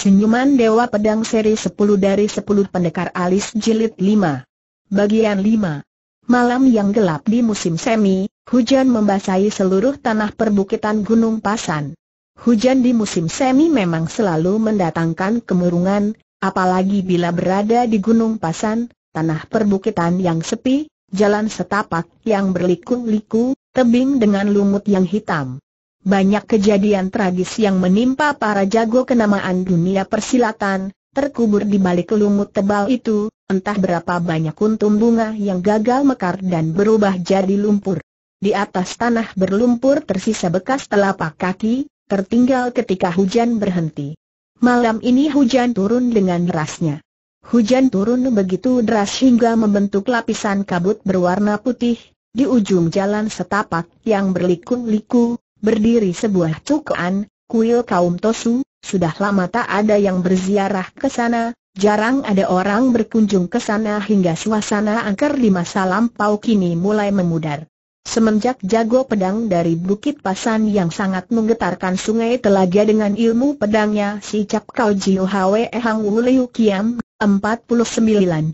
Senyuman Dewa Pedang Seri 10 dari 10 Pendekar Alis Jilid 5. Bagian 5. Malam yang gelap di musim semi, hujan membasahi seluruh tanah perbukitan Gunung Pasan. Hujan di musim semi memang selalu mendatangkan kemurungan, apalagi bila berada di Gunung Pasan, tanah perbukitan yang sepi, jalan setapak yang berliku-liku, tebing dengan lumut yang hitam. Banyak kejadian tragis yang menimpa para jago kenamaan dunia persilatan, terkubur di balik lumut tebal itu, entah berapa banyak kuntum bunga yang gagal mekar dan berubah jadi lumpur. Di atas tanah berlumpur tersisa bekas telapak kaki, tertinggal ketika hujan berhenti. Malam ini hujan turun dengan derasnya. Hujan turun begitu deras hingga membentuk lapisan kabut berwarna putih, di ujung jalan setapak yang berliku-liku. Berdiri sebuah cukaan, kuil kaum Tosu, sudah lama tak ada yang berziarah ke sana, jarang ada orang berkunjung ke sana hingga suasana angker di masa lampau kini mulai memudar. Semenjak jago pedang dari Bukit Pasan yang sangat menggetarkan Sungai Telaga dengan ilmu pedangnya si Cap Kau Jiuhawai Ehang Wuliu Kiam, 49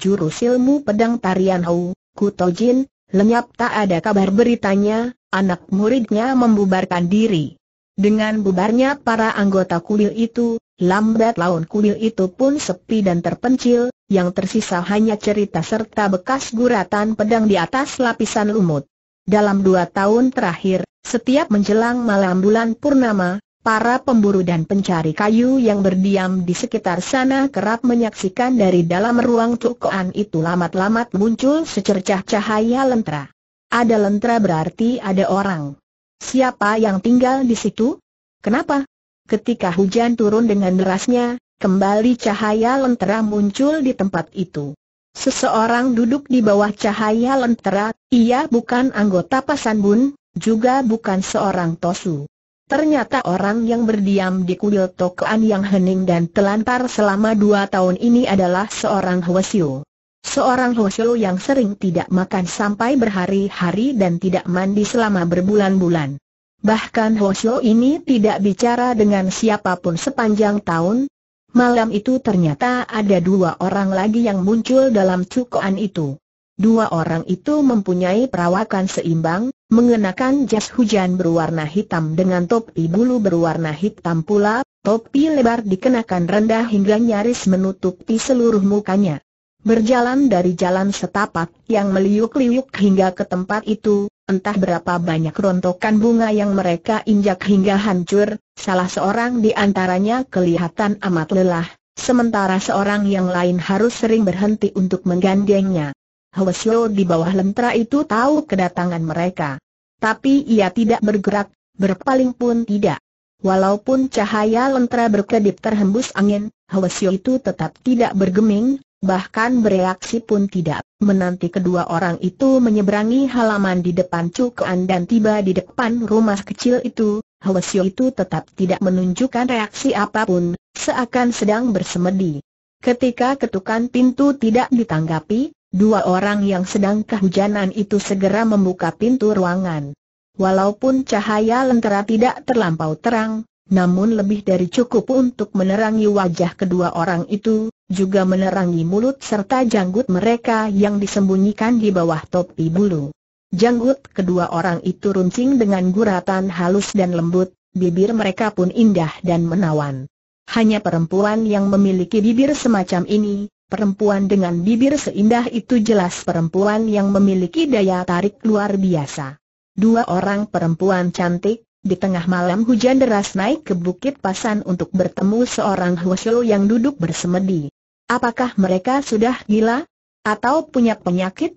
jurus ilmu pedang tarian Hou, Kutojin, lenyap tak ada kabar beritanya. Anak muridnya membubarkan diri. Dengan bubarnya para anggota kuil itu, lambat laun kuil itu pun sepi dan terpencil, yang tersisa hanya cerita serta bekas guratan pedang di atas lapisan lumut. Dalam 2 tahun terakhir, setiap menjelang malam bulan purnama, para pemburu dan pencari kayu yang berdiam di sekitar sana kerap menyaksikan dari dalam ruang cukoan itu lamat-lamat muncul secercah cahaya lentera. Ada lentera berarti ada orang. Siapa yang tinggal di situ? Kenapa? Ketika hujan turun dengan derasnya, kembali cahaya lentera muncul di tempat itu. Seseorang duduk di bawah cahaya lentera, ia bukan anggota pasanbun, juga bukan seorang tosu. Ternyata orang yang berdiam di kuil tokoan yang hening dan telantar selama 2 tahun ini adalah seorang Hwasio. Seorang Hwasio yang sering tidak makan sampai berhari-hari dan tidak mandi selama berbulan-bulan. Bahkan Hwasio ini tidak bicara dengan siapapun sepanjang tahun. Malam itu ternyata ada 2 orang lagi yang muncul dalam cukoan itu. 2 orang itu mempunyai perawakan seimbang, mengenakan jas hujan berwarna hitam dengan topi bulu berwarna hitam pula, topi lebar dikenakan rendah hingga nyaris menutupi seluruh mukanya. Berjalan dari jalan setapak yang meliuk-liuk hingga ke tempat itu, entah berapa banyak rontokan bunga yang mereka injak hingga hancur, salah seorang di antaranya kelihatan amat lelah, sementara seorang yang lain harus sering berhenti untuk menggandengnya. Hwasio di bawah lentera itu tahu kedatangan mereka. Tapi ia tidak bergerak, berpaling pun tidak. Walaupun cahaya lentera berkedip terhembus angin, Hwasio itu tetap tidak bergeming. Bahkan bereaksi pun tidak, menanti kedua orang itu menyeberangi halaman di depan cukoan dan tiba di depan rumah kecil itu, Hwasio itu tetap tidak menunjukkan reaksi apapun, seakan sedang bersemedi. Ketika ketukan pintu tidak ditanggapi, 2 orang yang sedang kehujanan itu segera membuka pintu ruangan. Walaupun cahaya lentera tidak terlampau terang, namun lebih dari cukup untuk menerangi wajah kedua orang itu, juga menerangi mulut serta janggut mereka yang disembunyikan di bawah topi bulu. Janggut kedua orang itu runcing dengan guratan halus dan lembut, bibir mereka pun indah dan menawan. Hanya perempuan yang memiliki bibir semacam ini, perempuan dengan bibir seindah itu jelas perempuan yang memiliki daya tarik luar biasa. 2 orang perempuan cantik, di tengah malam hujan deras naik ke Bukit Pasan untuk bertemu seorang Hwasio yang duduk bersemedi. Apakah mereka sudah gila? Atau punya penyakit?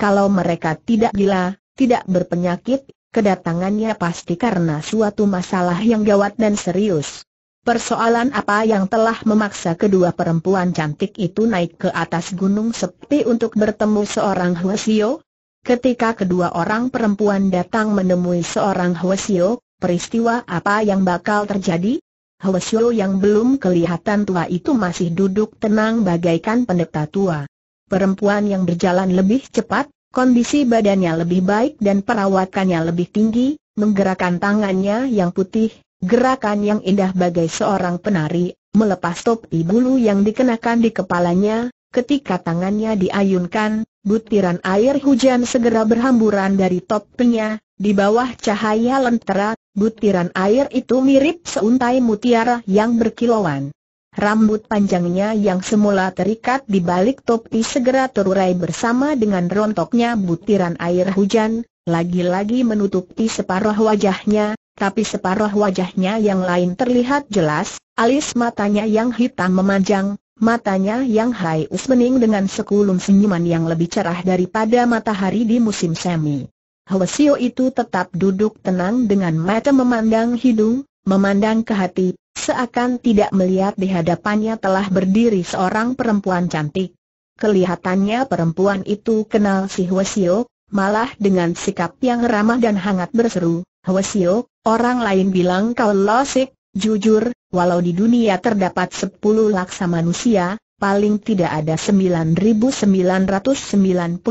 Kalau mereka tidak gila, tidak berpenyakit, kedatangannya pasti karena suatu masalah yang gawat dan serius. Persoalan apa yang telah memaksa kedua perempuan cantik itu naik ke atas gunung sepi untuk bertemu seorang Hwasio? Ketika kedua orang perempuan datang menemui seorang Hwasio, peristiwa apa yang bakal terjadi? Hwasio yang belum kelihatan tua itu masih duduk tenang bagaikan pendeta tua. Perempuan yang berjalan lebih cepat, kondisi badannya lebih baik dan perawakannya lebih tinggi, menggerakkan tangannya yang putih, gerakan yang indah bagai seorang penari, Melepas topi bulu yang dikenakan di kepalanya, ketika tangannya diayunkan, butiran air hujan segera berhamburan dari topinya. Di bawah cahaya lentera, butiran air itu mirip seuntai mutiara yang berkilauan. Rambut panjangnya yang semula terikat di balik topi segera terurai bersama dengan rontoknya butiran air hujan, lagi-lagi menutupi separuh wajahnya. Tapi separuh wajahnya yang lain terlihat jelas, alis matanya yang hitam memanjang, matanya yang haius bening dengan sekulum senyuman yang lebih cerah daripada matahari di musim semi. Hwasio itu tetap duduk tenang dengan mata memandang hidung, memandang ke hati, seakan tidak melihat di hadapannya telah berdiri seorang perempuan cantik. Kelihatannya perempuan itu kenal si Hwasio, malah dengan sikap yang ramah dan hangat berseru, "Hwasio, orang lain bilang kau losik, jujur, walau di dunia terdapat 10 laksa manusia, paling tidak ada 9.999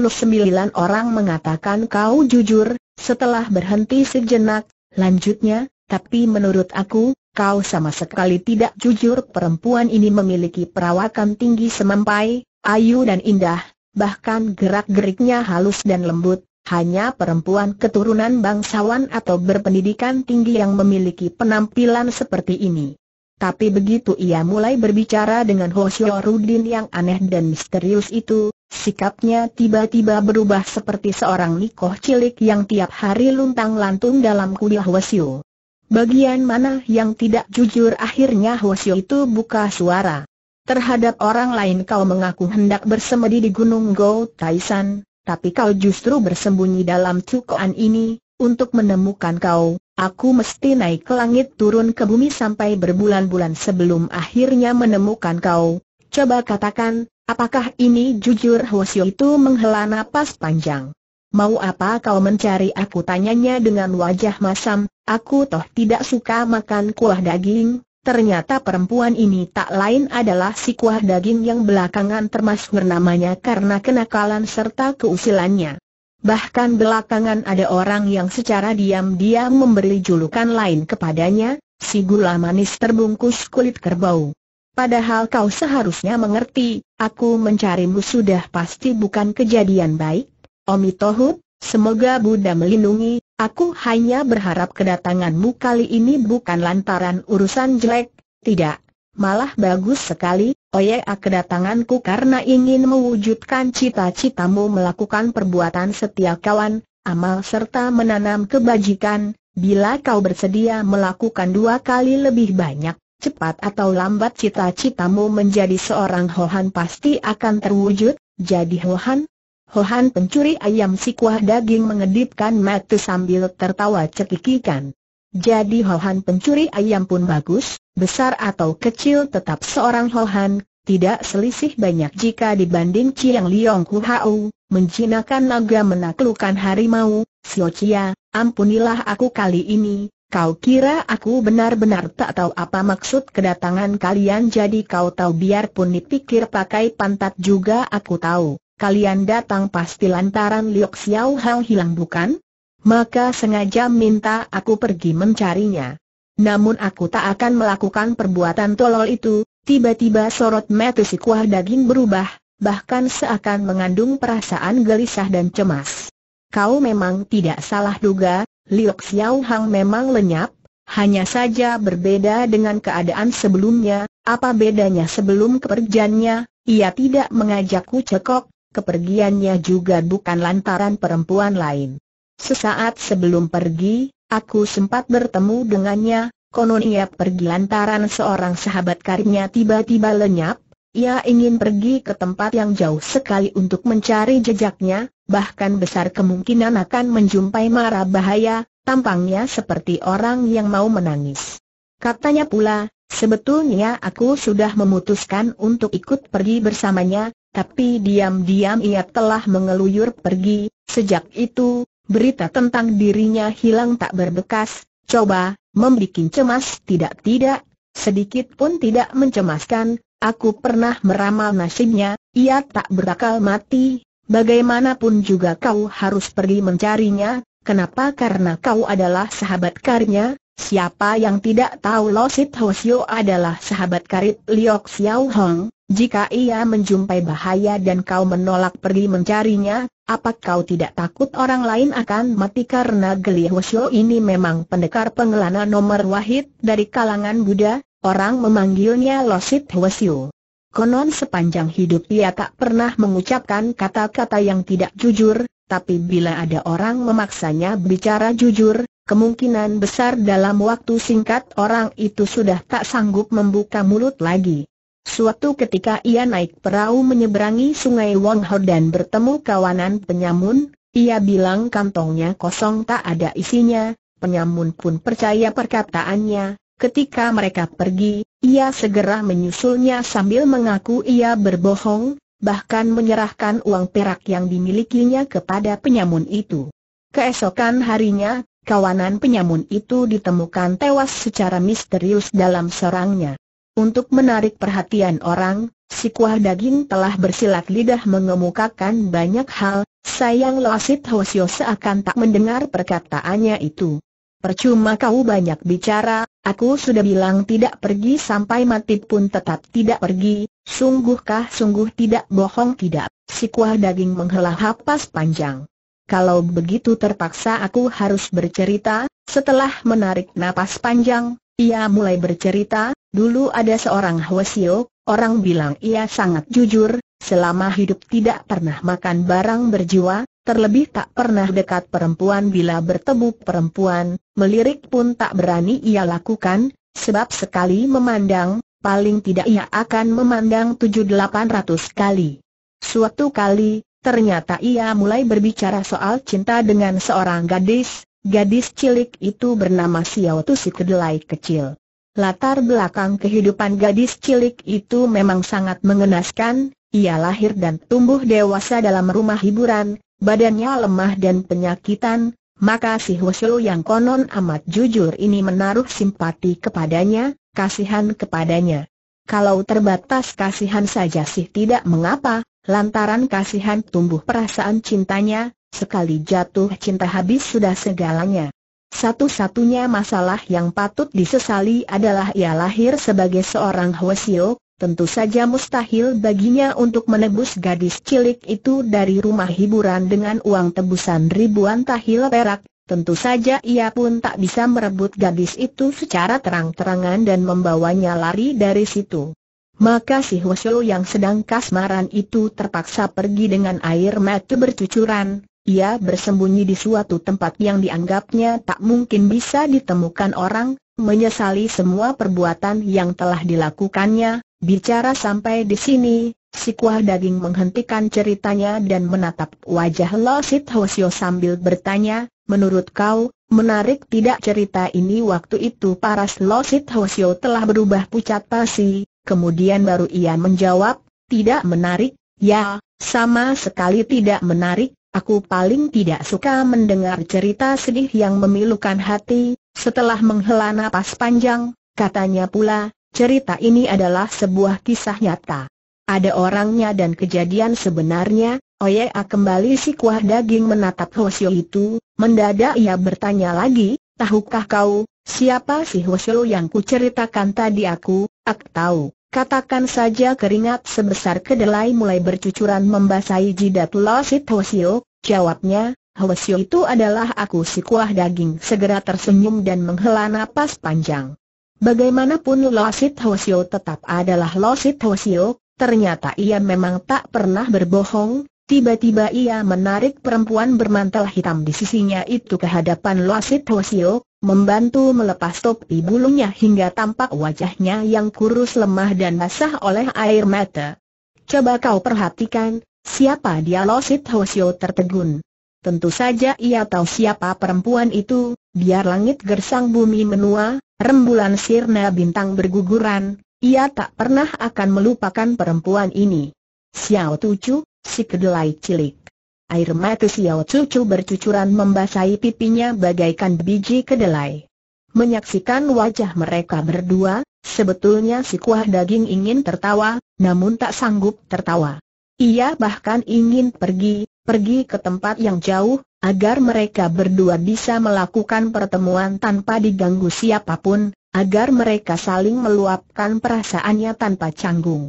orang mengatakan kau jujur." Setelah berhenti sejenak, lanjutnya, "Tapi menurut aku, kau sama sekali tidak jujur." Perempuan ini memiliki perawakan tinggi semampai, ayu dan indah, bahkan gerak-geriknya halus dan lembut. Hanya perempuan keturunan bangsawan atau berpendidikan tinggi yang memiliki penampilan seperti ini. Tapi begitu ia mulai berbicara dengan Hwasio Rudin yang aneh dan misterius itu, sikapnya tiba-tiba berubah seperti seorang nikoh cilik yang tiap hari luntang-lantung dalam kuda Hwasio. "Bagian mana yang tidak jujur?" akhirnya Hwasio itu buka suara. "Terhadap orang lain kau mengaku hendak bersemedi di Gunung Go Taisan, tapi kau justru bersembunyi dalam cukoan ini. Untuk menemukan kau, aku mesti naik ke langit turun ke bumi sampai berbulan-bulan sebelum akhirnya menemukan kau. Coba katakan, apakah ini jujur?" Hwasio itu menghela napas panjang. "Mau apa kau mencari aku?" tanyanya dengan wajah masam. "Aku toh tidak suka makan kuah daging." Ternyata perempuan ini tak lain adalah si kuah daging yang belakangan termasyhur namanya karena kenakalan serta keusilannya. Bahkan belakangan ada orang yang secara diam-diam memberi julukan lain kepadanya, si gula manis terbungkus kulit kerbau. "Padahal kau seharusnya mengerti, aku mencarimu sudah pasti bukan kejadian baik. Omitohut, semoga Buddha melindungi. Aku hanya berharap kedatanganmu kali ini bukan lantaran urusan jelek, tidak, malah bagus sekali. Oya, kedatanganku karena ingin mewujudkan cita-citamu melakukan perbuatan setia kawan, amal serta menanam kebajikan. Bila kau bersedia melakukan 2 kali lebih banyak, cepat atau lambat cita-citamu menjadi seorang Hohan pasti akan terwujud." "Jadi Hohan?" Hohan pencuri ayam si kuah daging mengedipkan mata sambil tertawa cekikikan. "Jadi Hohan pencuri ayam pun bagus, besar atau kecil tetap seorang Hohan, tidak selisih banyak jika dibanding Chiang Liong Kuhau, menjinakkan naga menaklukkan harimau. Sio Chia, ampunilah aku kali ini, kau kira aku benar-benar tak tahu apa maksud kedatangan kalian?" "Jadi kau tahu, biarpun dipikir pakai pantat juga aku tahu. Kalian datang pasti lantaran Liok Siauhang hilang bukan? Maka sengaja minta aku pergi mencarinya. Namun aku tak akan melakukan perbuatan tolol itu." Tiba-tiba sorot mata si kuah daging berubah, bahkan seakan mengandung perasaan gelisah dan cemas. "Kau memang tidak salah duga, Liok Siauhang memang lenyap, hanya saja berbeda dengan keadaan sebelumnya." "Apa bedanya?" "Sebelum kepergiannya, ia tidak mengajakku cekok. Kepergiannya juga bukan lantaran perempuan lain. Sesaat sebelum pergi, aku sempat bertemu dengannya. Konon ia pergi lantaran seorang sahabat karibnya tiba-tiba lenyap. Ia ingin pergi ke tempat yang jauh sekali untuk mencari jejaknya, bahkan besar kemungkinan akan menjumpai mara bahaya." Tampangnya seperti orang yang mau menangis. Katanya pula, "Sebetulnya aku sudah memutuskan untuk ikut pergi bersamanya, tapi diam-diam ia telah mengeluyur pergi. Sejak itu, berita tentang dirinya hilang tak berbekas." "Coba, membikin cemas?" "Tidak-tidak, sedikit pun tidak mencemaskan. Aku pernah meramal nasibnya, ia tak berakal mati. Bagaimanapun juga kau harus pergi mencarinya." "Kenapa?" "Karena kau adalah sahabat karibnya. Siapa yang tidak tahu Losit Hwasio adalah sahabat karib Liok Siauw Hong. Jika ia menjumpai bahaya dan kau menolak pergi mencarinya, apa kau tidak takut orang lain akan mati karena geli? Hwasio ini memang pendekar pengelana nomor wahid dari kalangan Buddha, orang memanggilnya Losit Hwasio. Konon sepanjang hidup ia tak pernah mengucapkan kata-kata yang tidak jujur, tapi bila ada orang memaksanya bicara jujur, kemungkinan besar dalam waktu singkat orang itu sudah tak sanggup membuka mulut lagi. Suatu ketika ia naik perahu menyeberangi sungai Wong Hor dan bertemu kawanan penyamun. Ia bilang kantongnya kosong tak ada isinya. Penyamun pun percaya perkataannya. Ketika mereka pergi, ia segera menyusulnya sambil mengaku ia berbohong, bahkan menyerahkan uang perak yang dimilikinya kepada penyamun itu. Keesokan harinya, kawanan penyamun itu ditemukan tewas secara misterius dalam sarangnya. Untuk menarik perhatian orang, si kuah daging telah bersilat lidah mengemukakan banyak hal. Sayang Losit Hwasio seakan tak mendengar perkataannya itu. Percuma kau banyak bicara, aku sudah bilang tidak pergi sampai mati pun tetap tidak pergi. Sungguhkah sungguh tidak bohong tidak? Si kuah daging menghela napas panjang. Kalau begitu terpaksa aku harus bercerita. Setelah menarik napas panjang, ia mulai bercerita. Dulu ada seorang Hwasio, orang bilang ia sangat jujur, selama hidup tidak pernah makan barang berjiwa, terlebih tak pernah dekat perempuan. Bila bertemu perempuan, melirik pun tak berani ia lakukan, sebab sekali memandang, paling tidak ia akan memandang 700–800 kali. Suatu kali, ternyata ia mulai berbicara soal cinta dengan seorang gadis. Gadis cilik itu bernama Siaw Tusu, si kedelai kecil. Latar belakang kehidupan gadis cilik itu memang sangat mengenaskan. Ia lahir dan tumbuh dewasa dalam rumah hiburan. Badannya lemah dan penyakitan. Maka si Hwasio yang konon amat jujur ini menaruh simpati kepadanya, kasihan kepadanya. Kalau terbatas kasihan saja sih tidak mengapa. Lantaran kasihan tumbuh perasaan cintanya, sekali jatuh cinta habis sudah segalanya. Satu-satunya masalah yang patut disesali adalah ia lahir sebagai seorang Hwasio. Tentu saja mustahil baginya untuk menebus gadis cilik itu dari rumah hiburan dengan uang tebusan ribuan tahil perak. Tentu saja ia pun tak bisa merebut gadis itu secara terang-terangan dan membawanya lari dari situ. Maka si Hwasio yang sedang kasmaran itu terpaksa pergi dengan air mata bercucuran. Ia bersembunyi di suatu tempat yang dianggapnya tak mungkin bisa ditemukan orang, menyesali semua perbuatan yang telah dilakukannya. Bicara sampai di sini, si kuah daging menghentikan ceritanya dan menatap wajah Losit Hwasio sambil bertanya, "Menurut kau, menarik tidak cerita ini?" Waktu itu paras Losit Hwasio telah berubah pucat pasi. Kemudian baru ia menjawab, "Tidak menarik, ya, sama sekali tidak menarik. Aku paling tidak suka mendengar cerita sedih yang memilukan hati." Setelah menghela napas panjang, katanya pula, "Cerita ini adalah sebuah kisah nyata. Ada orangnya dan kejadian sebenarnya." Oya, kembali si kuah daging menatap Hwasio itu. Mendadak ia bertanya lagi, "Tahukah kau siapa si Hwasio yang kuceritakan tadi?" Aku tahu. Katakan saja. Keringat sebesar kedelai mulai bercucuran membasahi jidat Losit Hwasio. Jawabnya, "Hwasio itu adalah aku." Si kuah daging segera tersenyum dan menghela napas panjang. Bagaimanapun Losit Hwasio tetap adalah Losit Hwasio. Ternyata ia memang tak pernah berbohong. Tiba-tiba ia menarik perempuan bermantel hitam di sisinya itu ke hadapan Losit Hwasio, membantu melepas topi bulunya hingga tampak wajahnya yang kurus lemah dan basah oleh air mata. "Coba kau perhatikan, siapa dia?" Losit Hwasio tertegun. Tentu saja ia tahu siapa perempuan itu. Biar langit gersang bumi menua, rembulan sirna bintang berguguran, ia tak pernah akan melupakan perempuan ini. Siaw Tuchu, si kedelai cilik. Air mata Siaw Tuchu bercucuran membasahi pipinya bagaikan biji kedelai. Menyaksikan wajah mereka berdua, sebetulnya si kuah daging ingin tertawa, namun tak sanggup tertawa. Ia bahkan ingin pergi ke tempat yang jauh, agar mereka berdua bisa melakukan pertemuan tanpa diganggu siapapun, agar mereka saling meluapkan perasaannya tanpa canggung.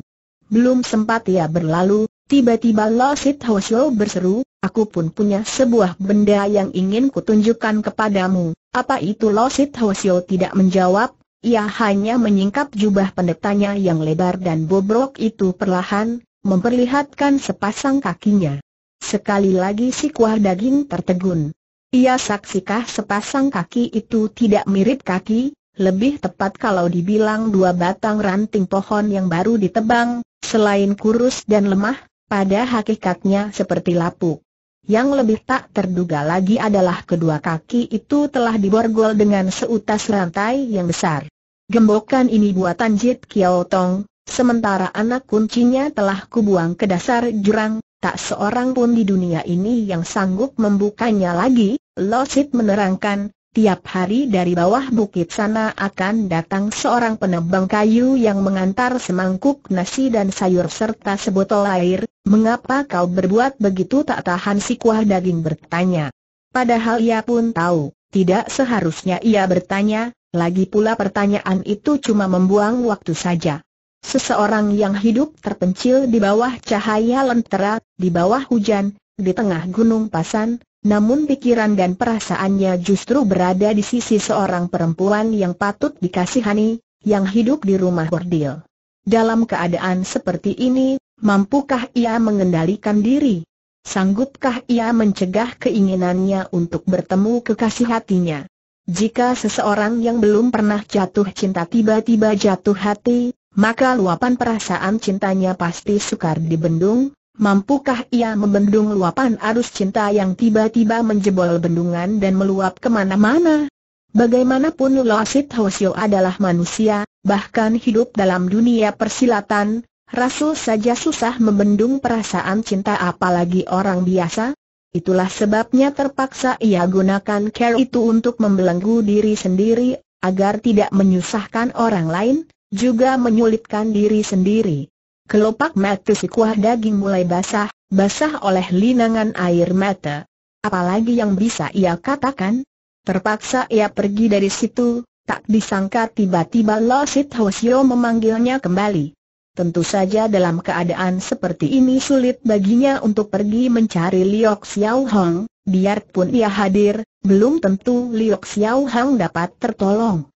Belum sempat ia berlalu, tiba-tiba Losit Hwasio berseru, "Aku pun punya sebuah benda yang ingin kutunjukkan kepadamu." Apa itu? Losit Hwasio tidak menjawab, ia hanya menyingkap jubah pendetanya yang lebar dan bobrok itu perlahan, memperlihatkan sepasang kakinya. Sekali lagi si kuah daging tertegun. Ia saksikah sepasang kaki itu tidak mirip kaki, lebih tepat kalau dibilang dua batang ranting pohon yang baru ditebang, selain kurus dan lemah, pada hakikatnya seperti lapuk. Yang lebih tak terduga lagi adalah kedua kaki itu telah diborgol dengan seutas rantai yang besar. Gembokan ini buatan Jit Kiatong, sementara anak kuncinya telah kubuang ke dasar jurang, tak seorang pun di dunia ini yang sanggup membukanya lagi. Losit menerangkan, tiap hari dari bawah bukit sana akan datang seorang penebang kayu yang mengantar semangkuk nasi dan sayur serta sebotol air. "Mengapa kau berbuat begitu?" tak tahan si kuah daging bertanya. Padahal ia pun tahu, tidak seharusnya ia bertanya, lagi pula pertanyaan itu cuma membuang waktu saja. Seseorang yang hidup terpencil di bawah cahaya lentera, di bawah hujan, di tengah gunung Pasan, namun pikiran dan perasaannya justru berada di sisi seorang perempuan yang patut dikasihani, yang hidup di rumah bordil. Dalam keadaan seperti ini, mampukah ia mengendalikan diri? Sanggupkah ia mencegah keinginannya untuk bertemu kekasih hatinya? Jika seseorang yang belum pernah jatuh cinta tiba-tiba jatuh hati, maka luapan perasaan cintanya pasti sukar dibendung. Mampukah ia membendung luapan arus cinta yang tiba-tiba menjebol bendungan dan meluap kemana-mana? Bagaimanapun Losit Hwasio adalah manusia, bahkan hidup dalam dunia persilatan. Rasul saja susah membendung perasaan cinta, apalagi orang biasa. Itulah sebabnya terpaksa ia gunakan cara itu untuk membelenggu diri sendiri, agar tidak menyusahkan orang lain, juga menyulitkan diri sendiri. Kelopak mata si kuah daging mulai basah, basah oleh linangan air mata. Apalagi yang bisa ia katakan? Terpaksa ia pergi dari situ, tak disangka tiba-tiba Losit Hwasio memanggilnya kembali. Tentu saja dalam keadaan seperti ini sulit baginya untuk pergi mencari Liok Siauhang. Biarpun ia hadir, belum tentu Liok Siauhang dapat tertolong.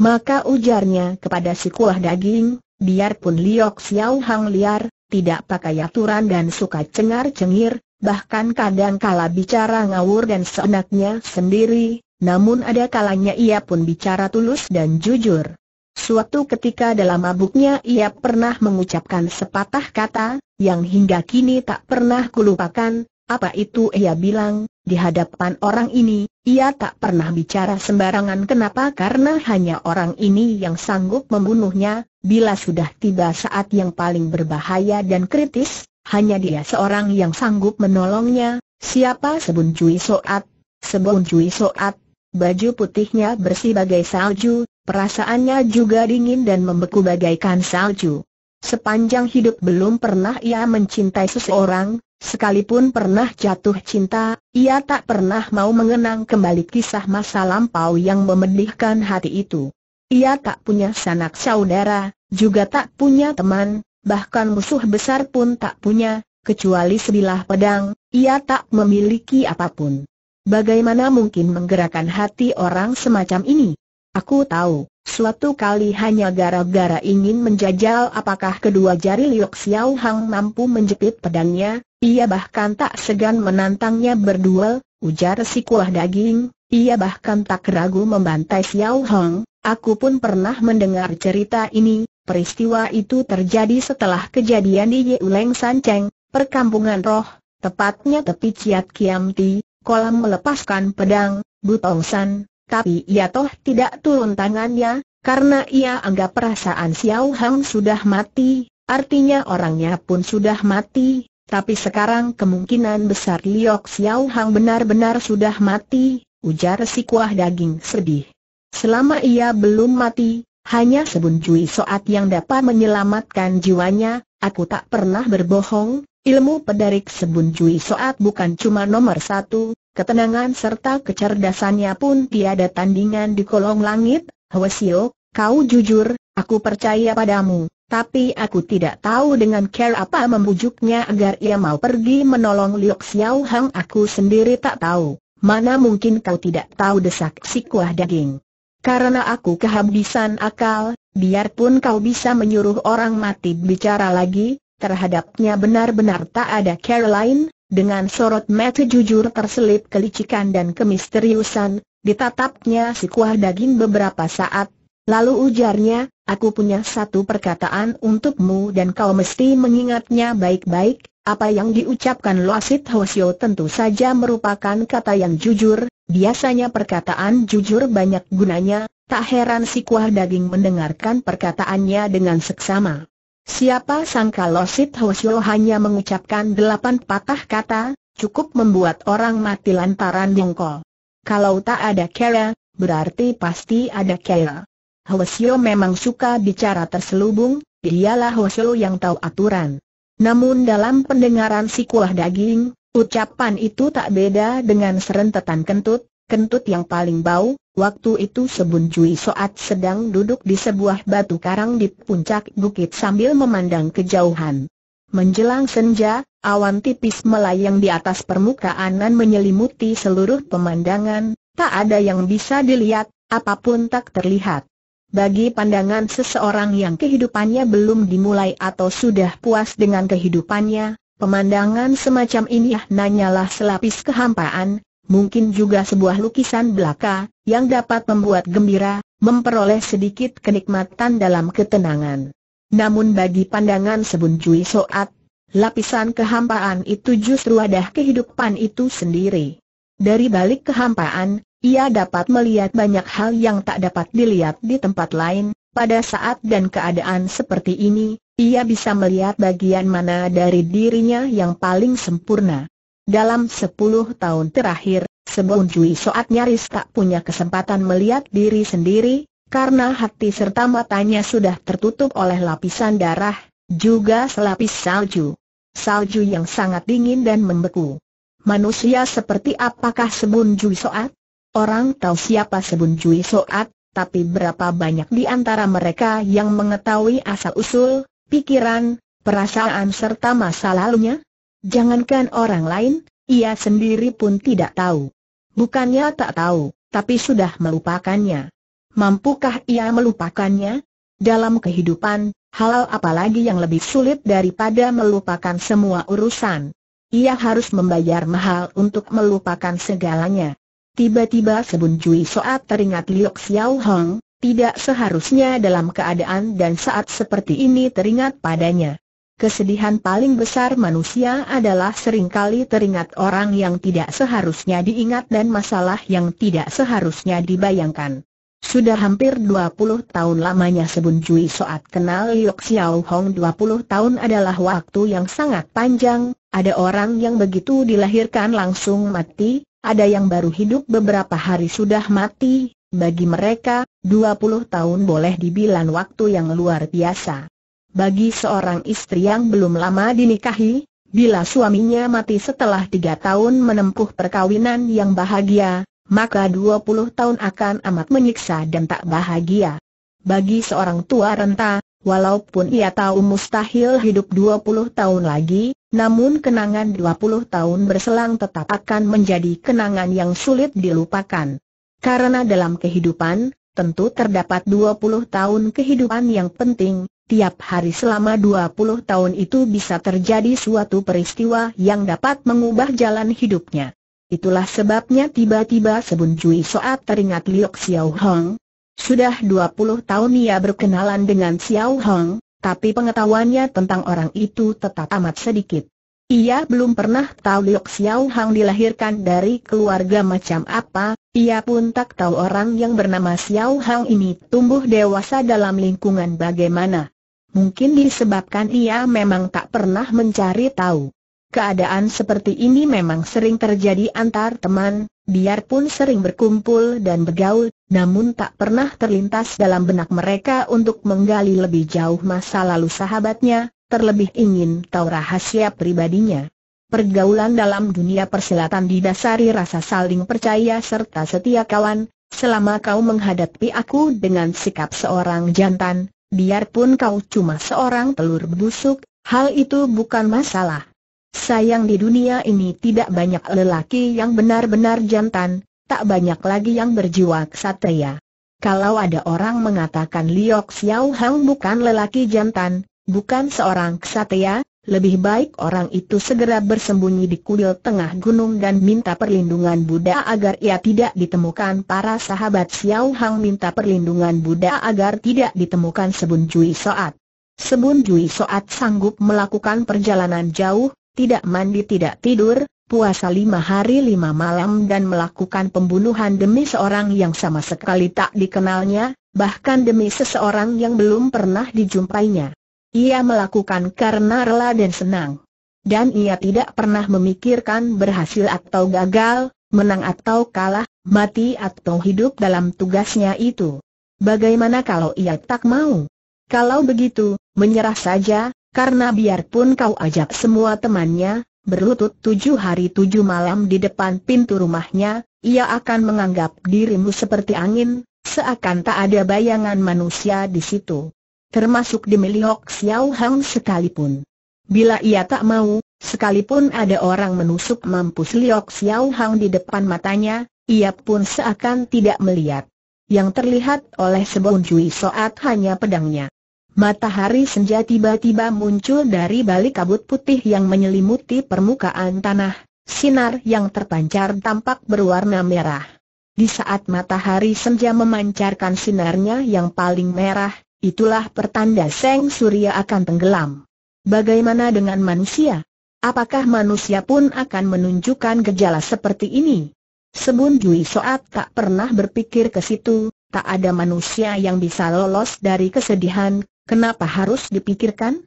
Maka ujarnya kepada si kuah daging, biarpun Liok Siauhang liar, tidak pakai aturan dan suka cengar-cengir, bahkan kadang kala bicara ngawur dan seenaknya sendiri, namun ada kalanya ia pun bicara tulus dan jujur. Suatu ketika dalam mabuknya ia pernah mengucapkan sepatah kata, yang hingga kini tak pernah kulupakan. Apa itu? Ia bilang, di hadapan orang ini, ia tak pernah bicara sembarangan. Kenapa? Karena hanya orang ini yang sanggup membunuhnya. Bila sudah tiba saat yang paling berbahaya dan kritis, hanya dia seorang yang sanggup menolongnya. Siapa? Sebun Cui Soat. Sebun Cui Soat, baju putihnya bersih bagai salju, perasaannya juga dingin dan membeku bagaikan salju. Sepanjang hidup belum pernah ia mencintai seseorang, sekalipun pernah jatuh cinta, ia tak pernah mau mengenang kembali kisah masa lampau yang memedihkan hati itu. Ia tak punya sanak saudara, juga tak punya teman, bahkan musuh besar pun tak punya, kecuali sebilah pedang, ia tak memiliki apapun. Bagaimana mungkin menggerakkan hati orang semacam ini? Aku tahu, suatu kali hanya gara-gara ingin menjajal apakah kedua jari Liok Siauhang mampu menjepit pedangnya, ia bahkan tak segan menantangnya berduel. Ujar si kuah daging, ia bahkan tak ragu membantai Siauhang. Aku pun pernah mendengar cerita ini. Peristiwa itu terjadi setelah kejadian di Yeuleng San Cheng, perkampungan roh, tepatnya tepi Ciak Kiam Ti, kolam melepaskan pedang, Butongsan. Tapi ia toh tidak turun tangannya, karena ia anggap perasaan Siauhang sudah mati, artinya orangnya pun sudah mati. Tapi sekarang kemungkinan besar Liok Siauhang benar-benar sudah mati, ujar si kuah daging sedih. Selama ia belum mati, hanya Sebun Cui Soat yang dapat menyelamatkan jiwanya. Aku tak pernah berbohong, ilmu pedarik Sebun Cui Soat bukan cuma nomor satu, Ketenangan serta kecerdasannya pun tiada tandingan di kolong langit. Hwasio, kau jujur, aku percaya padamu, tapi aku tidak tahu dengan cara apa membujuknya agar ia mau pergi menolong Liok Siauhang. Aku sendiri tak tahu, mana mungkin kau tidak tahu desak si kuah daging. Karena aku kehabisan akal, biarpun kau bisa menyuruh orang mati bicara lagi, terhadapnya benar-benar tak ada cara lain. Dengan sorot mata jujur terselip kelicikan dan kemisteriusan, ditatapnya si kuah daging beberapa saat. Lalu ujarnya, aku punya satu perkataan untukmu dan kau mesti mengingatnya baik-baik. Apa yang diucapkan Losit Hwasio tentu saja merupakan kata yang jujur. Biasanya perkataan jujur banyak gunanya, tak heran si kuah daging mendengarkan perkataannya dengan seksama. Siapa sangka Losit Hwasio hanya mengucapkan 8 patah kata, cukup membuat orang mati lantaran dongkol. Kalau tak ada cara, berarti pasti ada cara. Hwasio memang suka bicara terselubung, dialah Hwasio yang tahu aturan. Namun dalam pendengaran si kuah daging, ucapan itu tak beda dengan serentetan kentut, kentut yang paling bau. Waktu itu Sebun Cui Soat sedang duduk di sebuah batu karang di puncak bukit sambil memandang kejauhan. Menjelang senja, awan tipis melayang di atas permukaan dan menyelimuti seluruh pemandangan. Tak ada yang bisa dilihat, apapun tak terlihat. Bagi pandangan seseorang yang kehidupannya belum dimulai atau sudah puas dengan kehidupannya, pemandangan semacam ini hanyalah selapis kehampaan. Mungkin juga sebuah lukisan belaka, yang dapat membuat gembira, memperoleh sedikit kenikmatan dalam ketenangan. Namun bagi pandangan Sebun Cui Soat, lapisan kehampaan itu justru wadah kehidupan itu sendiri. Dari balik kehampaan, ia dapat melihat banyak hal yang tak dapat dilihat di tempat lain. Pada saat dan keadaan seperti ini, ia bisa melihat bagian mana dari dirinya yang paling sempurna. Dalam 10 tahun terakhir, Sebun Cui Soat nyaris tak punya kesempatan melihat diri sendiri, karena hati serta matanya sudah tertutup oleh lapisan darah, juga selapis salju. Salju yang sangat dingin dan membeku. Manusia seperti apakah Sebun Cui Soat? Orang tahu siapa Sebun Cui Soat, tapi berapa banyak di antara mereka yang mengetahui asal-usul, pikiran, perasaan serta masa lalunya? Jangankan orang lain, ia sendiri pun tidak tahu. Bukannya tak tahu, tapi sudah melupakannya. Mampukah ia melupakannya? Dalam kehidupan, hal apalagi yang lebih sulit daripada melupakan semua urusan. Ia harus membayar mahal untuk melupakan segalanya. Tiba-tiba Sebun Cui Soat teringat Liok Siauhang, tidak seharusnya dalam keadaan dan saat seperti ini teringat padanya. Kesedihan paling besar manusia adalah seringkali teringat orang yang tidak seharusnya diingat dan masalah yang tidak seharusnya dibayangkan. Sudah hampir 20 tahun lamanya Sebun Cui Soat kenal Liok Siauhang. 20 tahun adalah waktu yang sangat panjang. Ada orang yang begitu dilahirkan langsung mati, ada yang baru hidup beberapa hari sudah mati. Bagi mereka, 20 tahun boleh dibilang waktu yang luar biasa. Bagi seorang istri yang belum lama dinikahi, bila suaminya mati setelah 3 tahun menempuh perkawinan yang bahagia, maka 20 tahun akan amat menyiksa dan tak bahagia. Bagi seorang tua renta, walaupun ia tahu mustahil hidup 20 tahun lagi, namun kenangan 20 tahun berselang tetap akan menjadi kenangan yang sulit dilupakan. Karena dalam kehidupan, tentu terdapat 20 tahun kehidupan yang penting. Tiap hari selama 20 tahun itu bisa terjadi suatu peristiwa yang dapat mengubah jalan hidupnya. Itulah sebabnya tiba-tiba Sebun Cui Soat teringat Liok Siauhang. Sudah 20 tahun ia berkenalan dengan Siauhang, tapi pengetahuannya tentang orang itu tetap amat sedikit. Ia belum pernah tahu Liok Siauhang dilahirkan dari keluarga macam apa. Ia pun tak tahu orang yang bernama Siauhang ini tumbuh dewasa dalam lingkungan bagaimana. Mungkin disebabkan ia memang tak pernah mencari tahu. Keadaan seperti ini memang sering terjadi antar teman, biarpun sering berkumpul dan bergaul, namun tak pernah terlintas dalam benak mereka untuk menggali lebih jauh masa lalu sahabatnya, terlebih ingin tahu rahasia pribadinya. Pergaulan dalam dunia persilatan didasari rasa saling percaya serta setia kawan. Selama kau menghadapi aku dengan sikap seorang jantan, biarpun kau cuma seorang telur busuk, hal itu bukan masalah. Sayang di dunia ini tidak banyak lelaki yang benar-benar jantan, tak banyak lagi yang berjiwa ksatria. Kalau ada orang mengatakan Liok Siauhang bukan lelaki jantan, bukan seorang ksatria, lebih baik orang itu segera bersembunyi di kuil tengah gunung dan minta perlindungan Buddha agar ia tidak ditemukan. Para sahabat Xiaohang minta perlindungan Buddha agar tidak ditemukan Sebun Cui Soat. Sebun Cui Soat sanggup melakukan perjalanan jauh, tidak mandi tidak tidur, puasa 5 hari 5 malam dan melakukan pembunuhan demi seorang yang sama sekali tak dikenalnya, bahkan demi seseorang yang belum pernah dijumpainya. Ia melakukan karena rela dan senang. Dan ia tidak pernah memikirkan berhasil atau gagal, menang atau kalah, mati atau hidup dalam tugasnya itu. Bagaimana kalau ia tak mau? Kalau begitu, menyerah saja, karena biarpun kau ajak semua temannya berlutut 7 hari 7 malam di depan pintu rumahnya, ia akan menganggap dirimu seperti angin, seakan tak ada bayangan manusia di situ. Termasuk demi Liok Siauhang sekalipun. Bila ia tak mau, sekalipun ada orang menusuk mampus Liok Siauhang di depan matanya, ia pun seakan tidak melihat. Yang terlihat oleh Sebun Cui Soat hanya pedangnya. Matahari senja tiba-tiba muncul dari balik kabut putih yang menyelimuti permukaan tanah. Sinar yang terpancar tampak berwarna merah. Di saat matahari senja memancarkan sinarnya yang paling merah, itulah pertanda Sang Surya akan tenggelam. Bagaimana dengan manusia? Apakah manusia pun akan menunjukkan gejala seperti ini? Sebun Cui Soat tak pernah berpikir ke situ. Tak ada manusia yang bisa lolos dari kesedihan. Kenapa harus dipikirkan?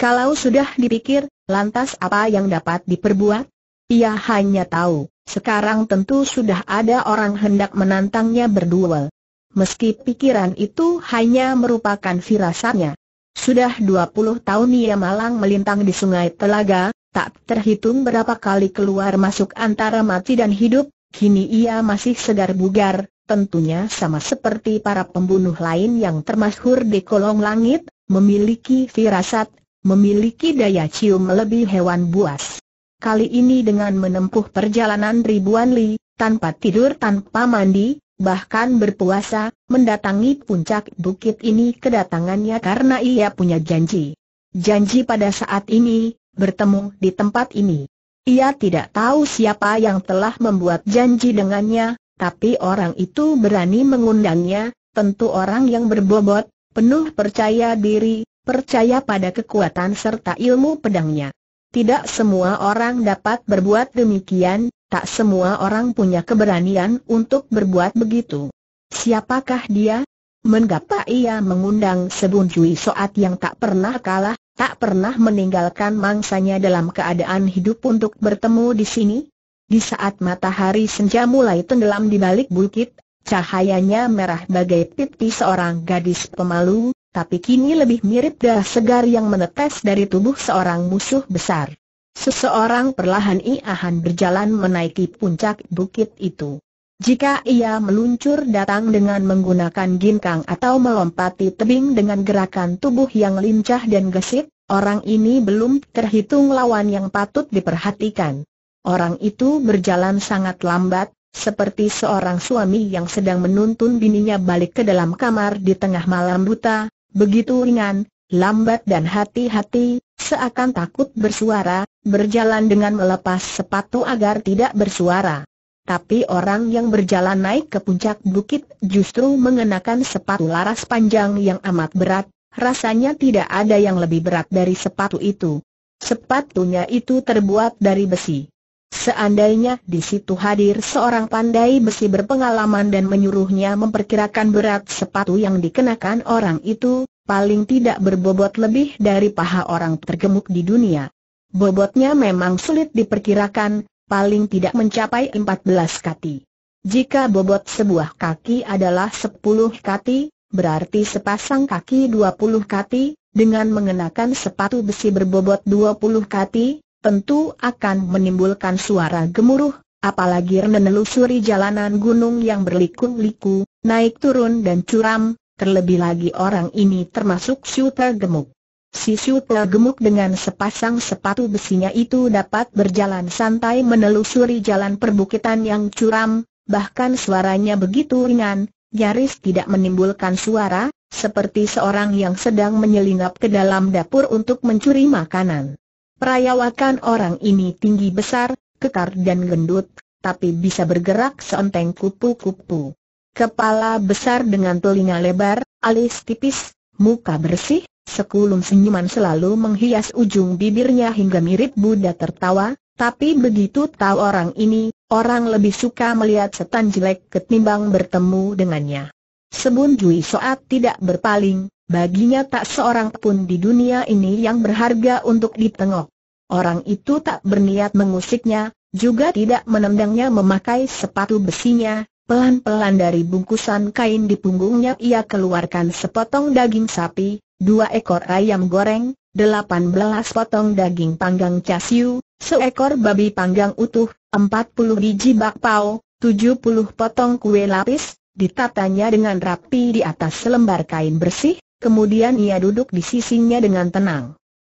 Kalau sudah dipikir, lantas apa yang dapat diperbuat? Ia hanya tahu, sekarang tentu sudah ada orang hendak menantangnya berduel. Meski pikiran itu hanya merupakan firasatnya. Sudah 20 tahun ia malang melintang di Sungai Telaga, tak terhitung berapa kali keluar masuk antara mati dan hidup. Kini ia masih segar bugar, tentunya sama seperti para pembunuh lain yang termasyhur di kolong langit, memiliki firasat, memiliki daya cium melebihi hewan buas. Kali ini dengan menempuh perjalanan ribuan li, tanpa tidur tanpa mandi, bahkan berpuasa, mendatangi puncak bukit ini kedatangannya karena ia punya janji. Janji pada saat ini, bertemu di tempat ini. Ia tidak tahu siapa yang telah membuat janji dengannya, tapi orang itu berani mengundangnya, tentu orang yang berbobot, penuh percaya diri, percaya pada kekuatan serta ilmu pedangnya. Tidak semua orang dapat berbuat demikian. Tak semua orang punya keberanian untuk berbuat begitu. Siapakah dia? Mengapa ia mengundang Sebun Cui Soat yang tak pernah kalah, tak pernah meninggalkan mangsanya dalam keadaan hidup untuk bertemu di sini? Di saat matahari senja mulai tenggelam di balik bukit, cahayanya merah bagai pipi seorang gadis pemalu, tapi kini lebih mirip darah segar yang menetes dari tubuh seorang musuh besar. Seseorang perlahan-lahan berjalan menaiki puncak bukit itu. Jika ia meluncur datang dengan menggunakan ginkang atau melompati tebing dengan gerakan tubuh yang lincah dan gesit, orang ini belum terhitung lawan yang patut diperhatikan. Orang itu berjalan sangat lambat, seperti seorang suami yang sedang menuntun bininya balik ke dalam kamar di tengah malam buta. Begitu ringan, lambat dan hati-hati, seakan takut bersuara. Berjalan dengan melepas sepatu agar tidak bersuara. Tapi orang yang berjalan naik ke puncak bukit justru mengenakan sepatu laras panjang yang amat berat. Rasanya tidak ada yang lebih berat dari sepatu itu. Sepatunya itu terbuat dari besi. Seandainya di situ hadir seorang pandai besi berpengalaman dan menyuruhnya memperkirakan berat sepatu yang dikenakan orang itu, paling tidak berbobot lebih dari paha orang tergemuk di dunia. Bobotnya memang sulit diperkirakan, paling tidak mencapai 14 kati. Jika bobot sebuah kaki adalah 10 kati, berarti sepasang kaki 20 kati, dengan mengenakan sepatu besi berbobot 20 kati, tentu akan menimbulkan suara gemuruh, apalagi menelusuri jalanan gunung yang berliku-liku, naik turun dan curam, terlebih lagi orang ini termasuk shooter gemuk. Si shooter gemuk dengan sepasang sepatu besinya itu dapat berjalan santai menelusuri jalan perbukitan yang curam, bahkan suaranya begitu ringan, nyaris tidak menimbulkan suara, seperti seorang yang sedang menyelinap ke dalam dapur untuk mencuri makanan. Perawakan orang ini tinggi besar, kekar dan gendut, tapi bisa bergerak seenteng kupu-kupu. Kepala besar dengan telinga lebar, alis tipis, muka bersih, sekulum senyuman selalu menghias ujung bibirnya hingga mirip Buddha tertawa, tapi begitu tahu orang ini, orang lebih suka melihat setan jelek ketimbang bertemu dengannya. Sebun Cui Soat tidak berpaling, baginya tak seorang pun di dunia ini yang berharga untuk ditengok. Orang itu tak berniat mengusiknya, juga tidak menendangnya memakai sepatu besinya. Pelan-pelan dari bungkusan kain di punggungnya ia keluarkan sepotong daging sapi, 2 ekor ayam goreng, 18 potong daging panggang casiu, 1 ekor babi panggang utuh, 40 biji bakpao, 70 potong kue lapis, ditatanya dengan rapi di atas selembar kain bersih, kemudian ia duduk di sisinya dengan tenang.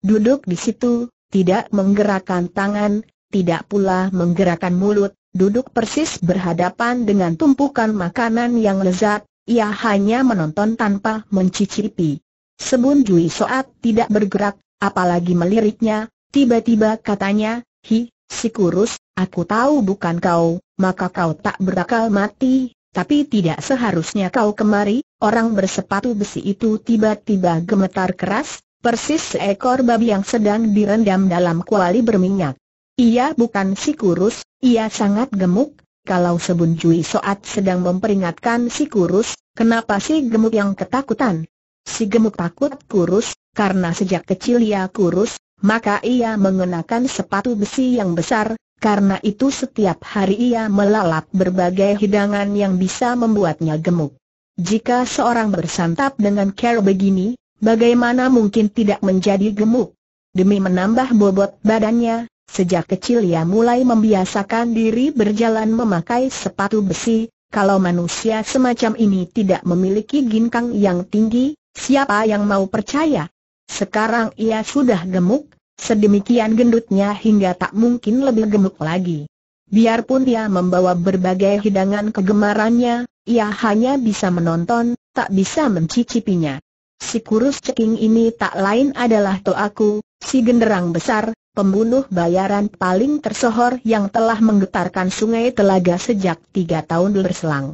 Duduk di situ, tidak menggerakkan tangan, tidak pula menggerakkan mulut, duduk persis berhadapan dengan tumpukan makanan yang lezat, ia hanya menonton tanpa mencicipi. Sebun Cui Soat tidak bergerak, apalagi meliriknya, tiba-tiba katanya, "Hi, si kurus, aku tahu bukan kau, maka kau tak berakal mati, tapi tidak seharusnya kau kemari." Orang bersepatu besi itu tiba-tiba gemetar keras, persis seekor babi yang sedang direndam dalam kuali berminyak. Ia bukan si kurus, ia sangat gemuk. Kalau Sebun Cui Soat sedang memperingatkan si kurus, kenapa si gemuk yang ketakutan? Si gemuk takut kurus, karena sejak kecil ia kurus, maka ia mengenakan sepatu besi yang besar, karena itu setiap hari ia melalap berbagai hidangan yang bisa membuatnya gemuk. Jika seorang bersantap dengan cara begini, bagaimana mungkin tidak menjadi gemuk? Demi menambah bobot badannya, sejak kecil ia mulai membiasakan diri berjalan memakai sepatu besi. Kalau manusia semacam ini tidak memiliki ginkang yang tinggi, siapa yang mau percaya? Sekarang ia sudah gemuk, sedemikian gendutnya hingga tak mungkin lebih gemuk lagi. Biarpun ia membawa berbagai hidangan kegemarannya, ia hanya bisa menonton, tak bisa mencicipinya. Si kurus ceking ini tak lain adalah Toaku, si genderang besar, pembunuh bayaran paling tersohor yang telah menggetarkan Sungai Telaga sejak 3 tahun berselang.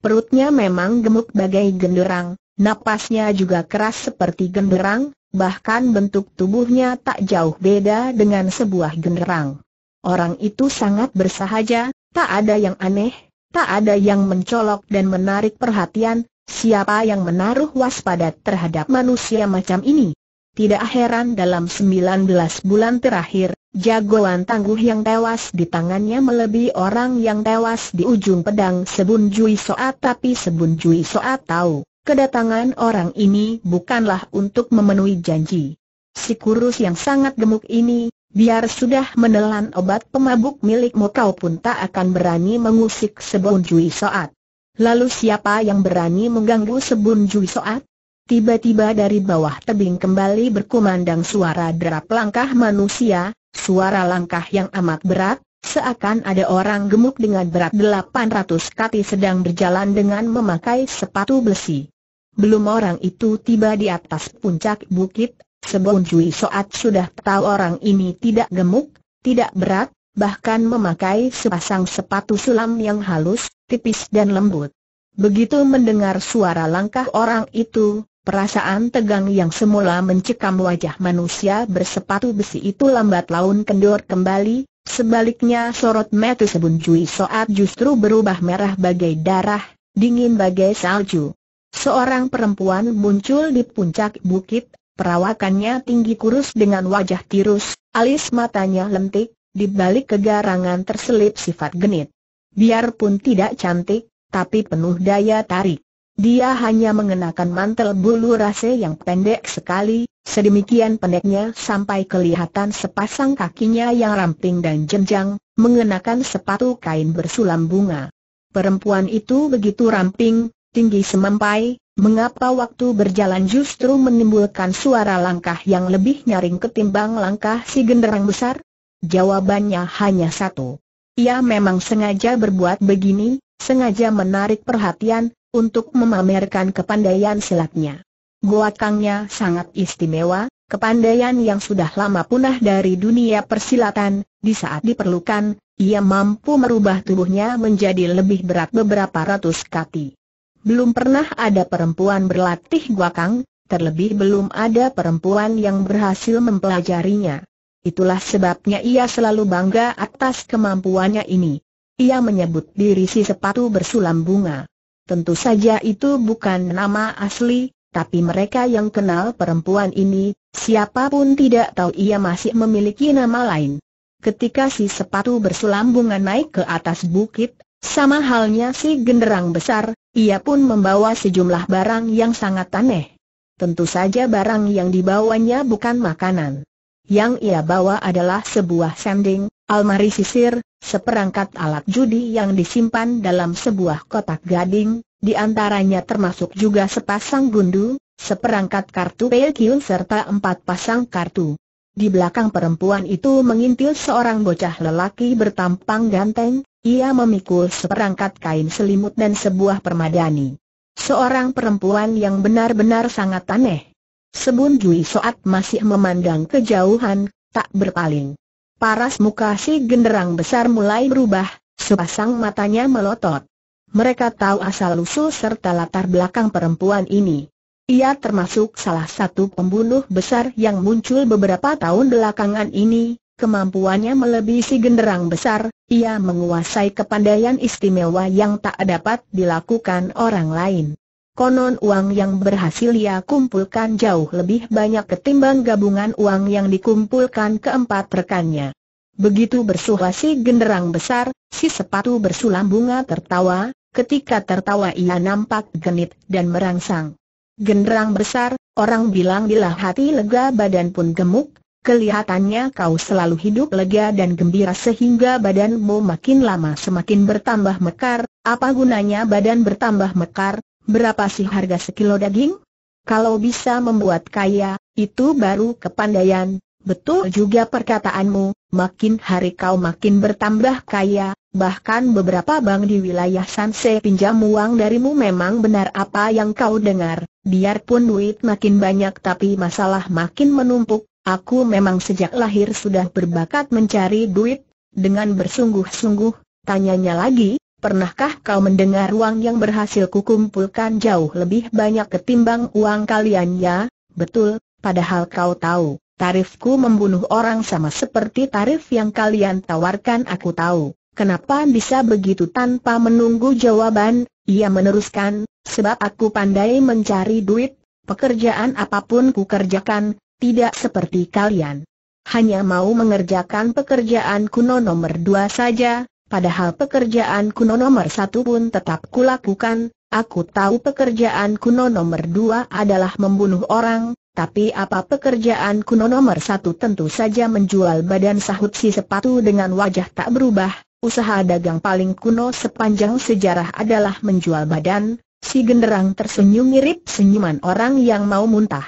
Perutnya memang gemuk bagai genderang, napasnya juga keras seperti genderang, bahkan bentuk tubuhnya tak jauh beda dengan sebuah genderang. Orang itu sangat bersahaja, tak ada yang aneh, tak ada yang mencolok dan menarik perhatian. Siapa yang menaruh waspada terhadap manusia macam ini? Tidak heran dalam 19 bulan terakhir, jagoan tangguh yang tewas di tangannya melebihi orang yang tewas di ujung pedang Sebun Cui Soat, tapi Sebun Cui Soat tahu. Kedatangan orang ini bukanlah untuk memenuhi janji. Si kurus yang sangat gemuk ini, biar sudah menelan obat pemabuk milikmu kau pun tak akan berani mengusik Sebun Cui Soat. Lalu siapa yang berani mengganggu Sebun Cui Soat? Tiba-tiba dari bawah tebing kembali berkumandang suara derap langkah manusia, suara langkah yang amat berat, seakan ada orang gemuk dengan berat 800 kg sedang berjalan dengan memakai sepatu besi. Belum orang itu tiba di atas puncak bukit, Sebun Cui Soat sudah tahu orang ini tidak gemuk, tidak berat, bahkan memakai sepasang sepatu sulam yang halus, tipis dan lembut. Begitu mendengar suara langkah orang itu, perasaan tegang yang semula mencekam wajah manusia bersepatu besi itu lambat laun kendor kembali. Sebaliknya sorot mata Sebun Cui Soat justru berubah merah bagai darah, dingin bagai salju. Seorang perempuan muncul di puncak bukit, perawakannya tinggi kurus dengan wajah tirus, alis matanya lentik, di balik kegarangan terselip sifat genit. Biarpun tidak cantik, tapi penuh daya tarik. Dia hanya mengenakan mantel bulu rase yang pendek sekali, sedemikian pendeknya sampai kelihatan sepasang kakinya yang ramping dan jenjang, mengenakan sepatu kain bersulam bunga. Perempuan itu begitu ramping, tinggi semampai, mengapa waktu berjalan justru menimbulkan suara langkah yang lebih nyaring ketimbang langkah si genderang besar? Jawabannya hanya satu. Ia memang sengaja berbuat begini, sengaja menarik perhatian, untuk memamerkan kepandaian silatnya. Goakangnya sangat istimewa, kepandaian yang sudah lama punah dari dunia persilatan. Di saat diperlukan, ia mampu merubah tubuhnya menjadi lebih berat beberapa ratus kati. Belum pernah ada perempuan berlatih goakang, terlebih belum ada perempuan yang berhasil mempelajarinya. Itulah sebabnya ia selalu bangga atas kemampuannya ini. Ia menyebut diri si sepatu bersulam bunga. Tentu saja itu bukan nama asli, tapi mereka yang kenal perempuan ini, siapapun tidak tahu ia masih memiliki nama lain. Ketika si sepatu bersulam bunga naik ke atas bukit, sama halnya si genderang besar, ia pun membawa sejumlah barang yang sangat aneh. Tentu saja barang yang dibawanya bukan makanan. Yang ia bawa adalah sebuah sanding, almari sisir, seperangkat alat judi yang disimpan dalam sebuah kotak gading, di antaranya termasuk juga sepasang gundu, seperangkat kartu pekil serta 4 pasang kartu. Di belakang perempuan itu mengintil seorang bocah lelaki bertampang ganteng, ia memikul seperangkat kain selimut dan sebuah permadani. Seorang perempuan yang benar-benar sangat aneh. Sebun Cui Soat masih memandang kejauhan, tak berpaling. Paras muka si genderang besar mulai berubah, sepasang matanya melotot. Mereka tahu asal-usul serta latar belakang perempuan ini. Ia termasuk salah satu pembunuh besar yang muncul beberapa tahun belakangan ini. Kemampuannya melebihi si genderang besar, ia menguasai kepandaian istimewa yang tak dapat dilakukan orang lain. Konon uang yang berhasil ia kumpulkan jauh lebih banyak ketimbang gabungan uang yang dikumpulkan keempat rekannya. Begitu bersuara si genderang besar, si sepatu bersulam bunga tertawa. Ketika tertawa ia nampak genit dan merangsang. Genderang besar, orang bilang bila hati lega badan pun gemuk. Kelihatannya kau selalu hidup lega dan gembira sehingga badanmu makin lama semakin bertambah mekar. Apa gunanya badan bertambah mekar? Berapa sih harga sekilo daging? Kalau bisa membuat kaya, itu baru kepandaian. Betul juga perkataanmu, makin hari kau makin bertambah kaya. Bahkan beberapa bank di wilayah Sanse pinjam uang darimu. Memang benar apa yang kau dengar. Biarpun duit makin banyak tapi masalah makin menumpuk. Aku memang sejak lahir sudah berbakat mencari duit. Dengan bersungguh-sungguh, tanyanya lagi, pernahkah kau mendengar uang yang berhasil kukumpulkan jauh lebih banyak ketimbang uang kalian? Ya, betul, padahal kau tahu, tarifku membunuh orang sama seperti tarif yang kalian tawarkan. Aku tahu, kenapa bisa begitu? Tanpa menunggu jawaban, ia meneruskan, sebab aku pandai mencari duit, pekerjaan apapun kukerjakan, tidak seperti kalian. Hanya mau mengerjakan pekerjaanku nomor 2 saja. Padahal pekerjaan kuno nomor 1 pun tetap kulakukan. Aku tahu pekerjaan kuno nomor 2 adalah membunuh orang, tapi apa pekerjaan kuno nomor 1? Tentu saja menjual badan, sahut si sepatu dengan wajah tak berubah. Usaha dagang paling kuno sepanjang sejarah adalah menjual badan. Si genderang tersenyum mirip senyuman orang yang mau muntah.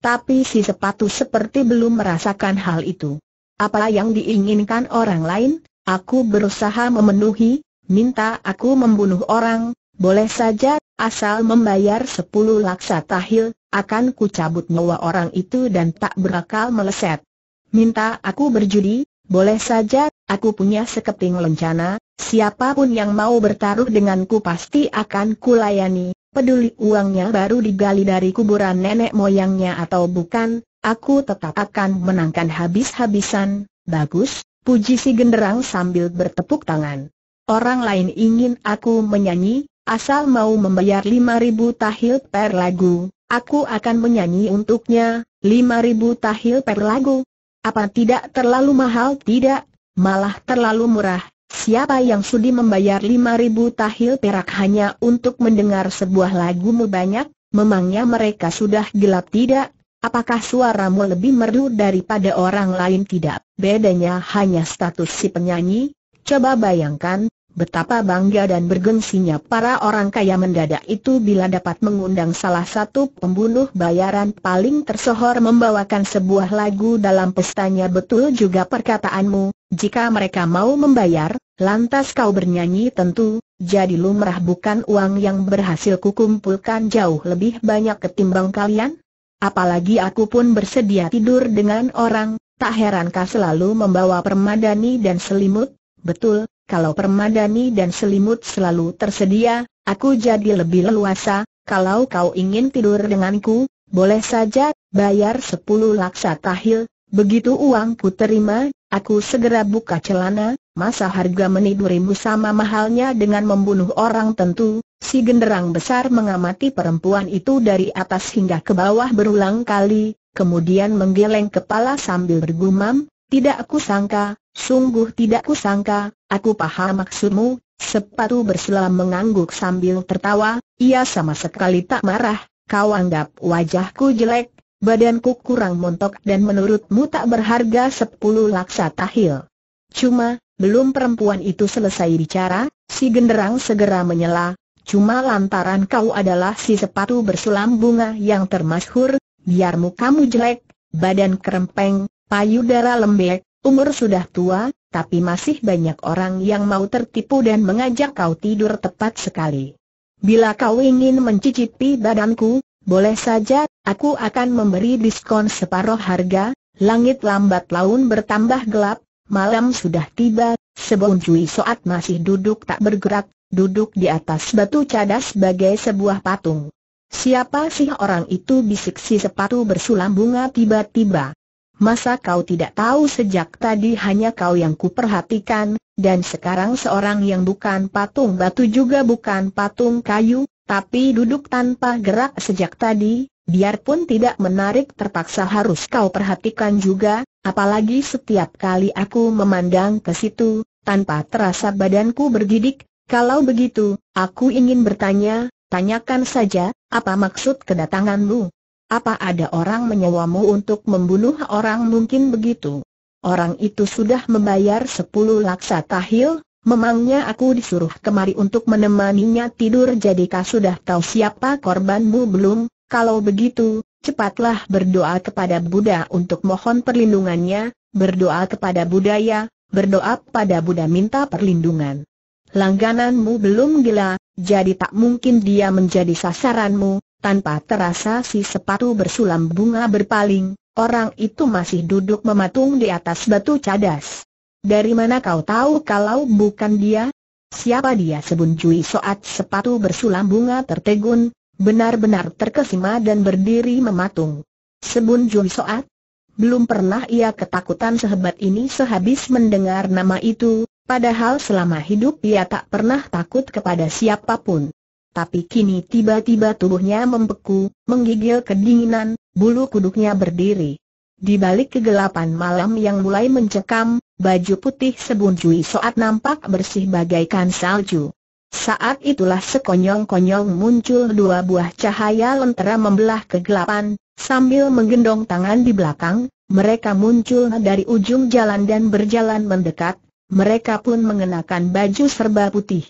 Tapi si sepatu seperti belum merasakan hal itu. Apa yang diinginkan orang lain? Aku berusaha memenuhi, minta aku membunuh orang, boleh saja, asal membayar 10 laksa tahil, akan ku cabut nyawa orang itu dan tak berakal meleset. Minta aku berjudi, boleh saja, aku punya sekeping lencana, siapapun yang mau bertaruh denganku pasti akan kulayani, peduli uangnya baru digali dari kuburan nenek moyangnya atau bukan, aku tetap akan menangkan habis-habisan. Bagus, puji si genderang sambil bertepuk tangan. Orang lain ingin aku menyanyi, asal mau membayar 5.000 tahil per lagu, aku akan menyanyi untuknya. 5.000 tahil per lagu. Apa tidak terlalu mahal? Tidak, malah terlalu murah. Siapa yang sudi membayar 5.000 tahil perak hanya untuk mendengar sebuah lagumu banyak? Memangnya mereka sudah gelap tidak? Apakah suaramu lebih merdu daripada orang lain tidak? Bedanya hanya status si penyanyi. Coba bayangkan, betapa bangga dan bergensinya para orang kaya mendadak itu bila dapat mengundang salah satu pembunuh bayaran paling tersohor membawakan sebuah lagu dalam pestanya. Betul juga perkataanmu. Jika mereka mau membayar, lantas kau bernyanyi tentu, jadi lumrah bukan uang yang berhasil kukumpulkan jauh lebih banyak ketimbang kalian? Apalagi aku pun bersedia tidur dengan orang, tak heran kau selalu membawa permadani dan selimut. Betul, kalau permadani dan selimut selalu tersedia, aku jadi lebih leluasa. Kalau kau ingin tidur denganku, boleh saja, bayar 10 laksa tahil. Begitu uangku terima, aku segera buka celana. Masa harga menidurimu sama mahalnya dengan membunuh orang? Tentu. Si genderang besar mengamati perempuan itu dari atas hingga ke bawah berulang kali, kemudian menggeleng kepala sambil bergumam, "Tidak aku sangka, sungguh tidak aku sangka, aku paham maksudmu." Sepatu berselam mengangguk sambil tertawa, "Ia sama sekali tak marah. Kau anggap wajahku jelek, badanku kurang montok dan menurutmu tak berharga 10 laksa tahil." Cuma, belum perempuan itu selesai bicara, si genderang segera menyela, "Cuma lantaran kau adalah si sepatu bersulam bunga yang termasyhur, biar mukamu jelek, badan kerempeng, payudara lembek, umur sudah tua, tapi masih banyak orang yang mau tertipu dan mengajak kau tidur tepat sekali. Bila kau ingin mencicipi badanku, boleh saja, aku akan memberi diskon separuh harga." Langit lambat laun bertambah gelap, malam sudah tiba. Sebun Cui Soat masih duduk tak bergerak, duduk di atas batu cadas sebagai sebuah patung. "Siapa sih orang itu?" bisik si sepatu bersulam bunga tiba-tiba. "Masa kau tidak tahu? Sejak tadi hanya kau yang kuperhatikan, dan sekarang seorang yang bukan patung batu juga bukan patung kayu, tapi duduk tanpa gerak sejak tadi, biarpun tidak menarik terpaksa harus kau perhatikan juga, apalagi setiap kali aku memandang ke situ, tanpa terasa badanku bergidik." "Kalau begitu, aku ingin bertanya." "Tanyakan saja, apa maksud kedatanganmu? Apa ada orang menyewamu untuk membunuh orang?" "Mungkin begitu. Orang itu sudah membayar 10 laksa tahil. Memangnya aku disuruh kemari untuk menemaninya tidur?" "Jadikah sudah tahu siapa korbanmu belum? Kalau begitu, cepatlah berdoa kepada Buddha untuk mohon perlindungannya. Berdoa kepada Buddha ya, berdoa pada Buddha minta perlindungan. Langgananmu belum gila, jadi tak mungkin dia menjadi sasaranmu." Tanpa terasa si sepatu bersulam bunga berpaling, orang itu masih duduk mematung di atas batu cadas. "Dari mana kau tahu kalau bukan dia?" "Siapa dia?" Sebun Cui Soat sepatu bersulam bunga tertegun, benar-benar terkesima dan berdiri mematung. "Sebun Cui Soat?" Belum pernah ia ketakutan sehebat ini sehabis mendengar nama itu, padahal selama hidup ia tak pernah takut kepada siapapun. Tapi kini tiba-tiba tubuhnya membeku, menggigil kedinginan, bulu kuduknya berdiri. Di balik kegelapan malam yang mulai mencekam, baju putih Sebun Cui Soat nampak bersih bagaikan salju. Saat itulah sekonyong-konyong muncul dua buah cahaya lentera membelah kegelapan. Sambil menggendong tangan di belakang, mereka muncul dari ujung jalan dan berjalan mendekat. Mereka pun mengenakan baju serba putih.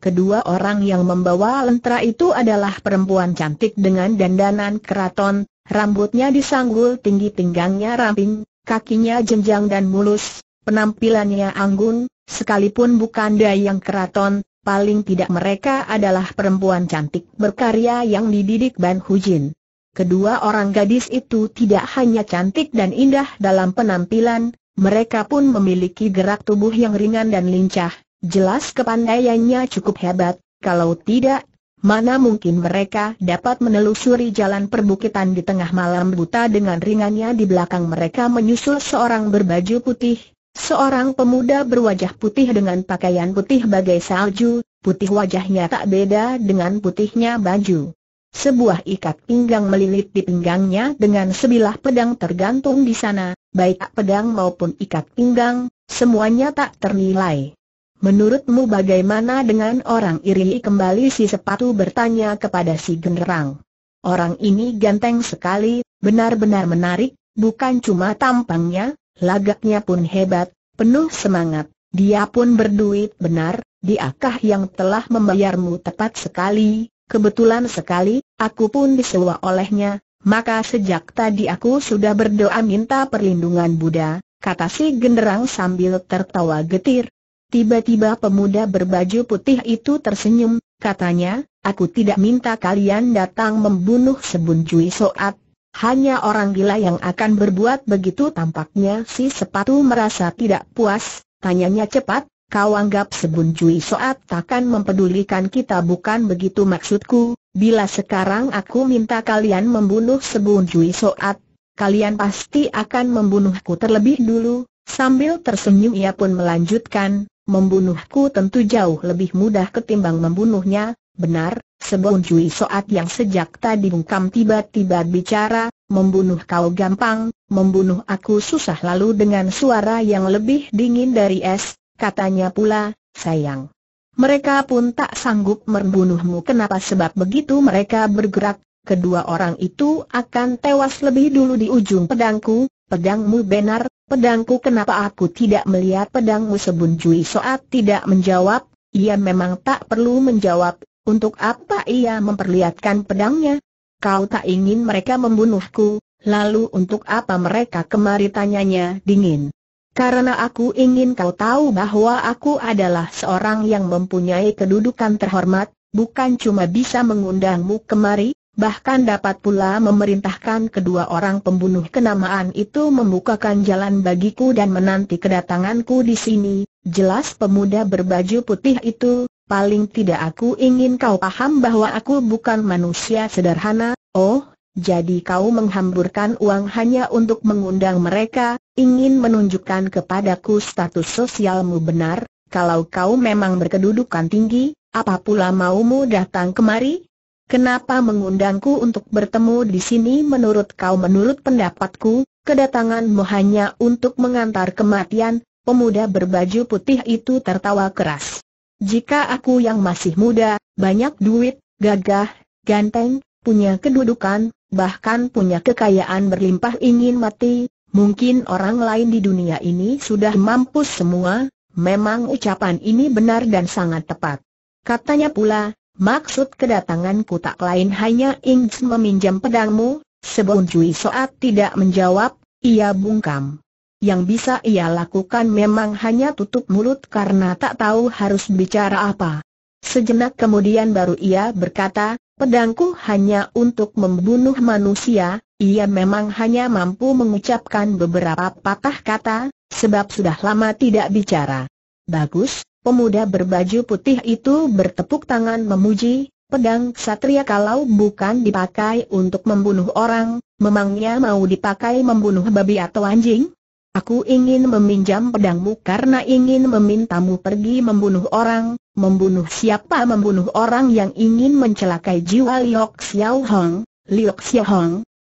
Kedua orang yang membawa lentera itu adalah perempuan cantik dengan dandanan keraton. Rambutnya disanggul tinggi, pinggangnya ramping, kakinya jenjang dan mulus, penampilannya anggun. Sekalipun bukan dayang keraton, paling tidak mereka adalah perempuan cantik berkarya yang dididik Ban Hujin. Kedua orang gadis itu tidak hanya cantik dan indah dalam penampilan, mereka pun memiliki gerak tubuh yang ringan dan lincah. Jelas kepandaiannya cukup hebat, kalau tidak, mana mungkin mereka dapat menelusuri jalan perbukitan di tengah malam buta. Dengan ringannya di belakang mereka menyusul seorang berbaju putih, seorang pemuda berwajah putih dengan pakaian putih bagai salju. Putih wajahnya tak beda dengan putihnya baju. Sebuah ikat pinggang melilit di pinggangnya dengan sebilah pedang tergantung di sana. Baik pedang maupun ikat pinggang, semuanya tak ternilai. "Menurutmu bagaimana dengan orang iri?" Kembali si sepatu bertanya kepada si genderang. "Orang ini ganteng sekali, benar-benar menarik, bukan cuma tampangnya, lagaknya pun hebat, penuh semangat. Dia pun berduit benar, diakah yang telah membayarmu?" "Tepat sekali, kebetulan sekali, aku pun disewa olehnya, maka sejak tadi aku sudah berdoa minta perlindungan Buddha," kata si genderang sambil tertawa getir. Tiba-tiba pemuda berbaju putih itu tersenyum, katanya, "Aku tidak minta kalian datang membunuh Sebun Cui Soat. Hanya orang gila yang akan berbuat begitu." Tampaknya si sepatu merasa tidak puas. Tanyanya cepat, "Kau anggap Sebun Cui Soat takkan mempedulikan kita?" "Bukan begitu maksudku. Bila sekarang aku minta kalian membunuh Sebun Cui Soat, kalian pasti akan membunuhku terlebih dulu." Sambil tersenyum ia pun melanjutkan, "Membunuhku tentu jauh lebih mudah ketimbang membunuhnya." "Benar, Sebun Cui Soat yang sejak tadi bungkam tiba-tiba bicara, 'Membunuh kau gampang, membunuh aku susah.'" Lalu dengan suara yang lebih dingin dari es, katanya pula, "Sayang, mereka pun tak sanggup membunuhmu." "Kenapa?" "Sebab begitu mereka bergerak, kedua orang itu akan tewas lebih dulu di ujung pedangku." "Pedangmu?" "Benar, pedangku." "Kenapa aku tidak melihat pedangmu?" Sebun Cui Soat tidak menjawab. Ia memang tak perlu menjawab. Untuk apa ia memperlihatkan pedangnya? "Kau tak ingin mereka membunuhku, lalu untuk apa mereka kemari?" tanyanya dingin. "Karena aku ingin kau tahu bahwa aku adalah seorang yang mempunyai kedudukan terhormat, bukan cuma bisa mengundangmu kemari, bahkan dapat pula memerintahkan kedua orang pembunuh kenamaan itu membukakan jalan bagiku dan menanti kedatanganku di sini." Jelas pemuda berbaju putih itu. "Paling tidak aku ingin kau paham bahwa aku bukan manusia sederhana." "Oh, jadi kau menghamburkan uang hanya untuk mengundang mereka, ingin menunjukkan kepadaku status sosialmu?" "Benar, kalau kau memang berkedudukan tinggi, apa pula maumu datang kemari? Kenapa mengundangku untuk bertemu di sini?" "Menurut kau?" "Menurut pendapatku, kedatanganmu hanya untuk mengantar kematian." Pemuda berbaju putih itu tertawa keras. "Jika aku yang masih muda, banyak duit, gagah, ganteng, punya kedudukan, bahkan punya kekayaan berlimpah ingin mati, mungkin orang lain di dunia ini sudah mampus semua." Memang ucapan ini benar dan sangat tepat. Katanya pula, "Maksud kedatanganku tak lain hanya ingin meminjam pedangmu." Sebun Cui Soat tidak menjawab, ia bungkam. Yang bisa ia lakukan memang hanya tutup mulut karena tak tahu harus bicara apa. Sejenak kemudian baru ia berkata, "Pedangku hanya untuk membunuh manusia." Ia memang hanya mampu mengucapkan beberapa patah kata, sebab sudah lama tidak bicara. "Bagus," pemuda berbaju putih itu bertepuk tangan memuji, "pedang ksatria kalau bukan dipakai untuk membunuh orang, memangnya mau dipakai membunuh babi atau anjing? Aku ingin meminjam pedangmu karena ingin memintamu pergi membunuh orang." "Membunuh siapa?" "Membunuh orang yang ingin mencelakai jiwa Liok Siauw Hong." "Liok Siauw Hong?"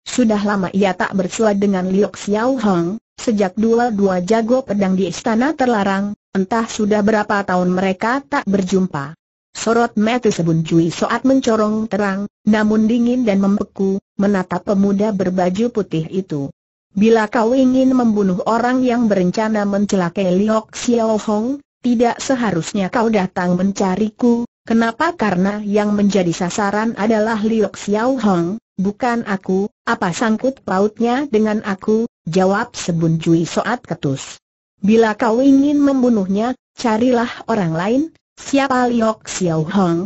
Sudah lama ia tak bersua dengan Liok Siauw Hong, sejak dua-dua jago pedang di istana terlarang, entah sudah berapa tahun mereka tak berjumpa. Sorot mata Sebun Cui Soat mencorong terang, namun dingin dan membeku, menatap pemuda berbaju putih itu. "Bila kau ingin membunuh orang yang berencana mencelakai Liok Siauw Hong, tidak seharusnya kau datang mencariku." "Kenapa?" "Karena yang menjadi sasaran adalah Liok Siauw Hong, bukan aku." "Apa sangkut pautnya dengan aku?" jawab Sebun Cui Soat ketus. "Bila kau ingin membunuhnya, carilah orang lain." "Siapa Liok Siauw Hong?"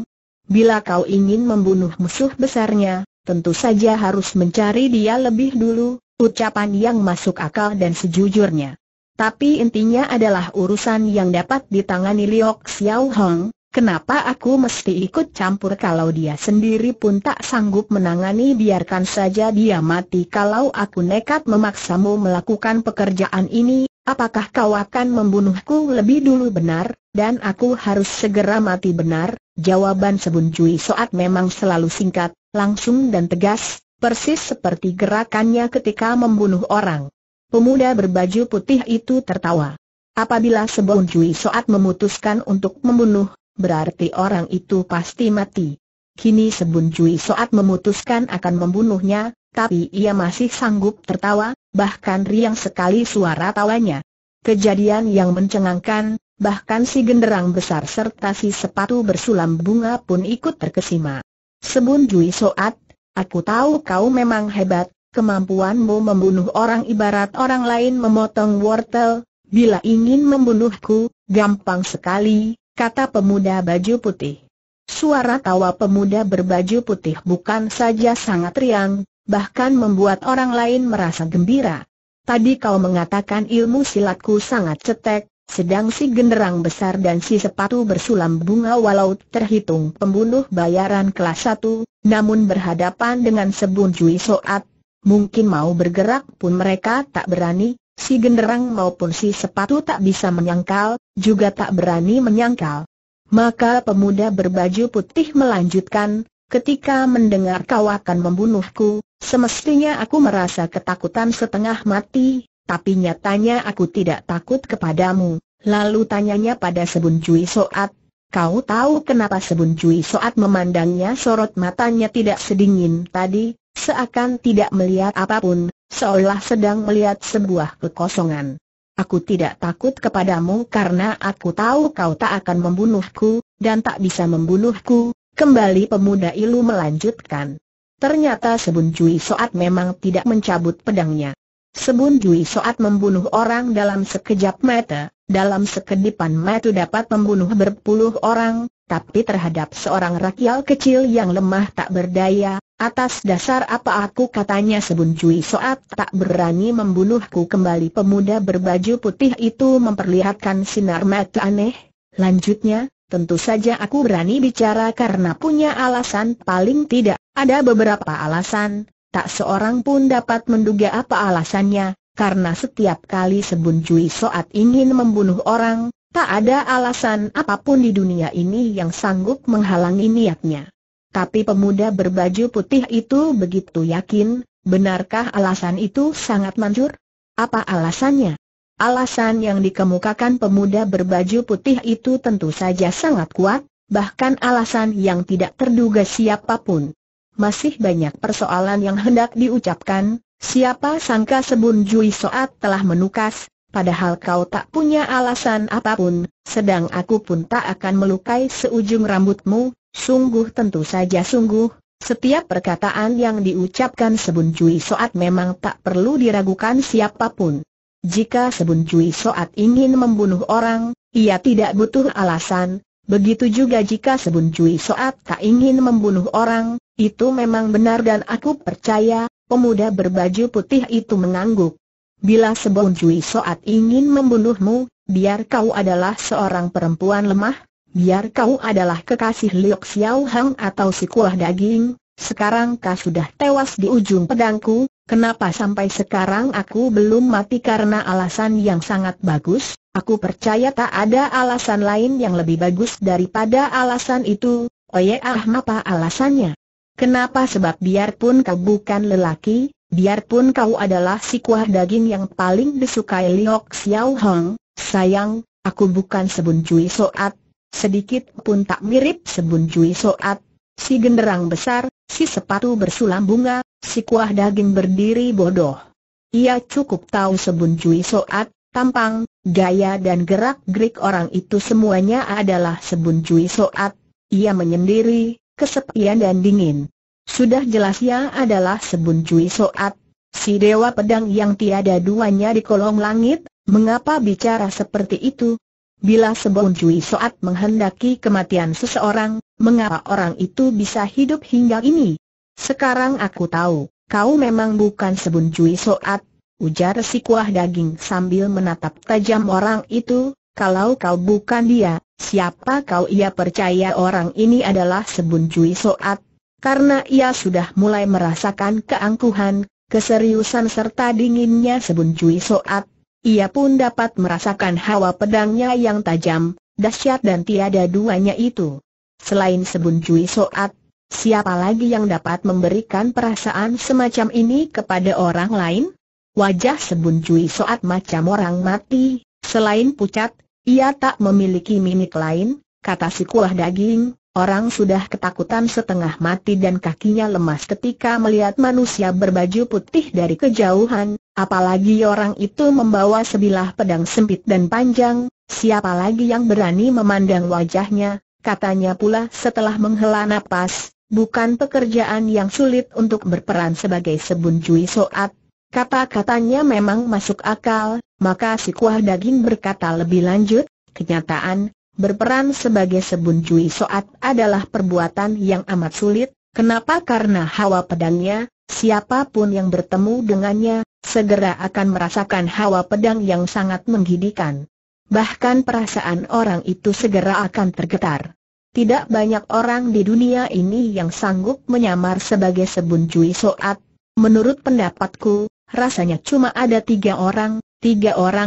"Bila kau ingin membunuh musuh besarnya, tentu saja harus mencari dia lebih dulu." Ucapan yang masuk akal dan sejujurnya. "Tapi intinya adalah urusan yang dapat ditangani Liok Siauw Hong. Kenapa aku mesti ikut campur kalau dia sendiri pun tak sanggup menangani? Biarkan saja dia mati." "Kalau aku nekat memaksamu melakukan pekerjaan ini, apakah kau akan membunuhku lebih dulu?" "Benar, dan aku harus segera mati." "Benar." Jawaban Sebun Cui Soat memang selalu singkat, langsung dan tegas, persis seperti gerakannya ketika membunuh orang. Pemuda berbaju putih itu tertawa. Apabila Sebun Cui Soat memutuskan untuk membunuh, berarti orang itu pasti mati. Kini Sebun Cui Soat memutuskan akan membunuhnya, tapi ia masih sanggup tertawa, bahkan riang sekali suara tawanya. Kejadian yang mencengangkan, bahkan si genderang besar serta si sepatu bersulam bunga pun ikut terkesima. Sebun Cui Soat, aku tahu kau memang hebat. Kemampuanmu membunuh orang ibarat orang lain memotong wortel. Bila ingin membunuhku, gampang sekali, kata pemuda baju putih. Suara tawa pemuda berbaju putih bukan saja sangat riang, bahkan membuat orang lain merasa gembira. Tadi kau mengatakan ilmu silatku sangat cetek, sedang si genderang besar dan si sepatu bersulam bunga walau terhitung pembunuh bayaran kelas 1, namun berhadapan dengan Sebun Cui Soat, mungkin mau bergerak pun mereka tak berani, si genderang maupun si sepatu tak bisa menyangkal, juga tak berani menyangkal. Maka pemuda berbaju putih melanjutkan, ketika mendengar kau akan membunuhku, semestinya aku merasa ketakutan setengah mati, tapi nyatanya aku tidak takut kepadamu. Lalu tanyanya pada Sebun Cui Soat, kau tahu kenapa? Sebun Cui Soat memandangnya, sorot matanya tidak sedingin tadi, seakan tidak melihat apapun, seolah sedang melihat sebuah kekosongan. Aku tidak takut kepadamu karena aku tahu kau tak akan membunuhku, dan tak bisa membunuhku, kembali pemuda itu melanjutkan. Ternyata Sebun Cui Soat memang tidak mencabut pedangnya. Sebun Cui Soat membunuh orang dalam sekejap mata, dalam sekedipan mata dapat membunuh berpuluh orang, tapi terhadap seorang rakyat kecil yang lemah tak berdaya, atas dasar apa aku, katanya Sebun Cui Soat, tak berani membunuhku? Kembali pemuda berbaju putih itu memperlihatkan sinar mata aneh. Lanjutnya, tentu saja aku berani bicara karena punya alasan, paling tidak ada beberapa alasan. Tak seorang pun dapat menduga apa alasannya, karena setiap kali Sebun Cui Soat ingin membunuh orang, tak ada alasan apapun di dunia ini yang sanggup menghalangi niatnya. Tapi pemuda berbaju putih itu begitu yakin, benarkah alasan itu sangat manjur? Apa alasannya? Alasan yang dikemukakan pemuda berbaju putih itu tentu saja sangat kuat, bahkan alasan yang tidak terduga siapapun. Masih banyak persoalan yang hendak diucapkan, siapa sangka Sebun Cui Soat telah menukas, padahal kau tak punya alasan apapun, sedang aku pun tak akan melukai seujung rambutmu. Sungguh, tentu saja sungguh, setiap perkataan yang diucapkan Sebun Cui Soat memang tak perlu diragukan siapapun. Jika Sebun Cui Soat ingin membunuh orang, ia tidak butuh alasan. Begitu juga jika Sebun Cui Soat tak ingin membunuh orang, itu memang benar dan aku percaya. Pemuda berbaju putih itu mengangguk. Bila Sebun Cui Soat ingin membunuhmu, biar kau adalah seorang perempuan lemah, biar kau adalah kekasih Liok Siauhang atau si kuah daging, sekarang kau sudah tewas di ujung pedangku, kenapa sampai sekarang aku belum mati? Karena alasan yang sangat bagus, aku percaya tak ada alasan lain yang lebih bagus daripada alasan itu. Apa alasannya? Kenapa? Sebab biarpun kau bukan lelaki, biarpun kau adalah si kuah daging yang paling disukai Liok Siauhang, sayang, aku bukan Sebun Cui Soat. Sedikit pun tak mirip Sebun Cui Soat, si genderang besar, si sepatu bersulam bunga, si kuah daging berdiri bodoh. Ia cukup tahu Sebun Cui Soat, tampang, gaya dan gerak-gerik orang itu semuanya adalah Sebun Cui Soat. Ia menyendiri, kesepian dan dingin. Sudah jelas ia adalah Sebun Cui Soat, si dewa pedang yang tiada duanya di kolong langit. Mengapa bicara seperti itu? Bila Sebun Cui Soat menghendaki kematian seseorang, mengapa orang itu bisa hidup hingga ini? Sekarang aku tahu, kau memang bukan Sebun Cui Soat, ujar si kuah daging sambil menatap tajam orang itu. Kalau kau bukan dia, siapa kau? Ia percaya orang ini adalah Sebun Cui Soat, karena ia sudah mulai merasakan keangkuhan, keseriusan serta dinginnya Sebun Cui Soat. Ia pun dapat merasakan hawa pedangnya yang tajam, dahsyat dan tiada duanya itu. Selain Sebun Cui Soat, siapa lagi yang dapat memberikan perasaan semacam ini kepada orang lain? Wajah Sebun Cui Soat macam orang mati, Selain pucat, ia tak memiliki mimik lain, kata si kulah daging, orang sudah ketakutan setengah mati dan kakinya lemas ketika melihat manusia berbaju putih dari kejauhan, apalagi orang itu membawa sebilah pedang sempit dan panjang, siapa lagi yang berani memandang wajahnya, katanya pula setelah menghela napas, bukan pekerjaan yang sulit untuk berperan sebagai Sebun Cui Soat. Kata-katanya memang masuk akal, maka si kuah daging berkata lebih lanjut, kenyataan, berperan sebagai Sebun Cui Soat adalah perbuatan yang amat sulit, kenapa? Karena hawa pedangnya, siapapun yang bertemu dengannya, segera akan merasakan hawa pedang yang sangat menggigitkan. Bahkan perasaan orang itu segera akan tergetar. Tidak banyak orang di dunia ini yang sanggup menyamar sebagai Sebun Cui Soat. Menurut pendapatku, rasanya cuma ada tiga orang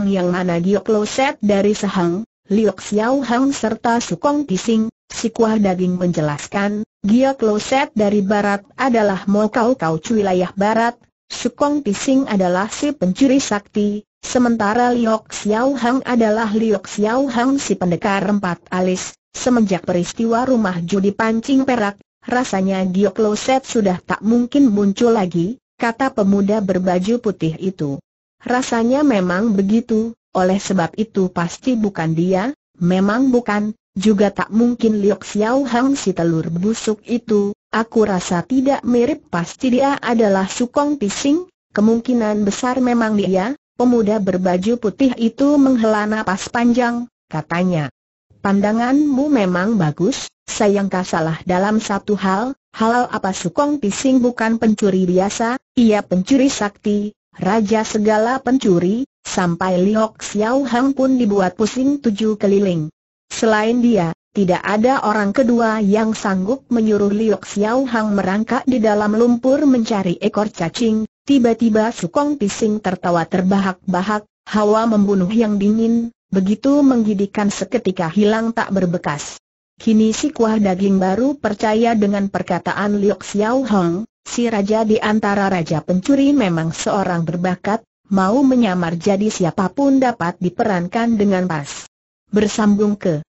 yang mana Gia Closet dari Sehang, Liok Siauhang serta Sukong Pising. Si kuah daging menjelaskan, Gia Closet dari Barat adalah Mokau Kau Cui Laiyah Barat, Sukong Pising adalah si pencuri sakti, sementara Liok Siauhang adalah Liok Siauhang si pendekar 4 alis. Semenjak peristiwa rumah judi pancing perak, rasanya Gia Closet sudah tak mungkin muncul lagi, kata pemuda berbaju putih itu. Rasanya memang begitu, oleh sebab itu pasti bukan dia, memang bukan, juga tak mungkin Liok Siauhang si telur busuk itu, aku rasa tidak mirip, pasti dia adalah Sukong Pising, kemungkinan besar memang dia, pemuda berbaju putih itu menghela napas panjang, katanya. Pandanganmu memang bagus, sayangkah salah dalam satu hal, halal apa Sukong Pising bukan pencuri biasa, ia pencuri sakti, raja segala pencuri, sampai Liok Siauhang pun dibuat pusing 7 keliling. Selain dia, tidak ada orang kedua yang sanggup menyuruh Liok Siauhang merangkak di dalam lumpur mencari ekor cacing, tiba-tiba Sukong Pising tertawa terbahak-bahak, hawa membunuh yang dingin begitu menggigitkan seketika hilang tak berbekas. Kini si kuah daging baru percaya dengan perkataan Liok Siauhang, si raja di antara raja pencuri memang seorang berbakat, mau menyamar jadi siapapun dapat diperankan dengan pas. Bersambung ke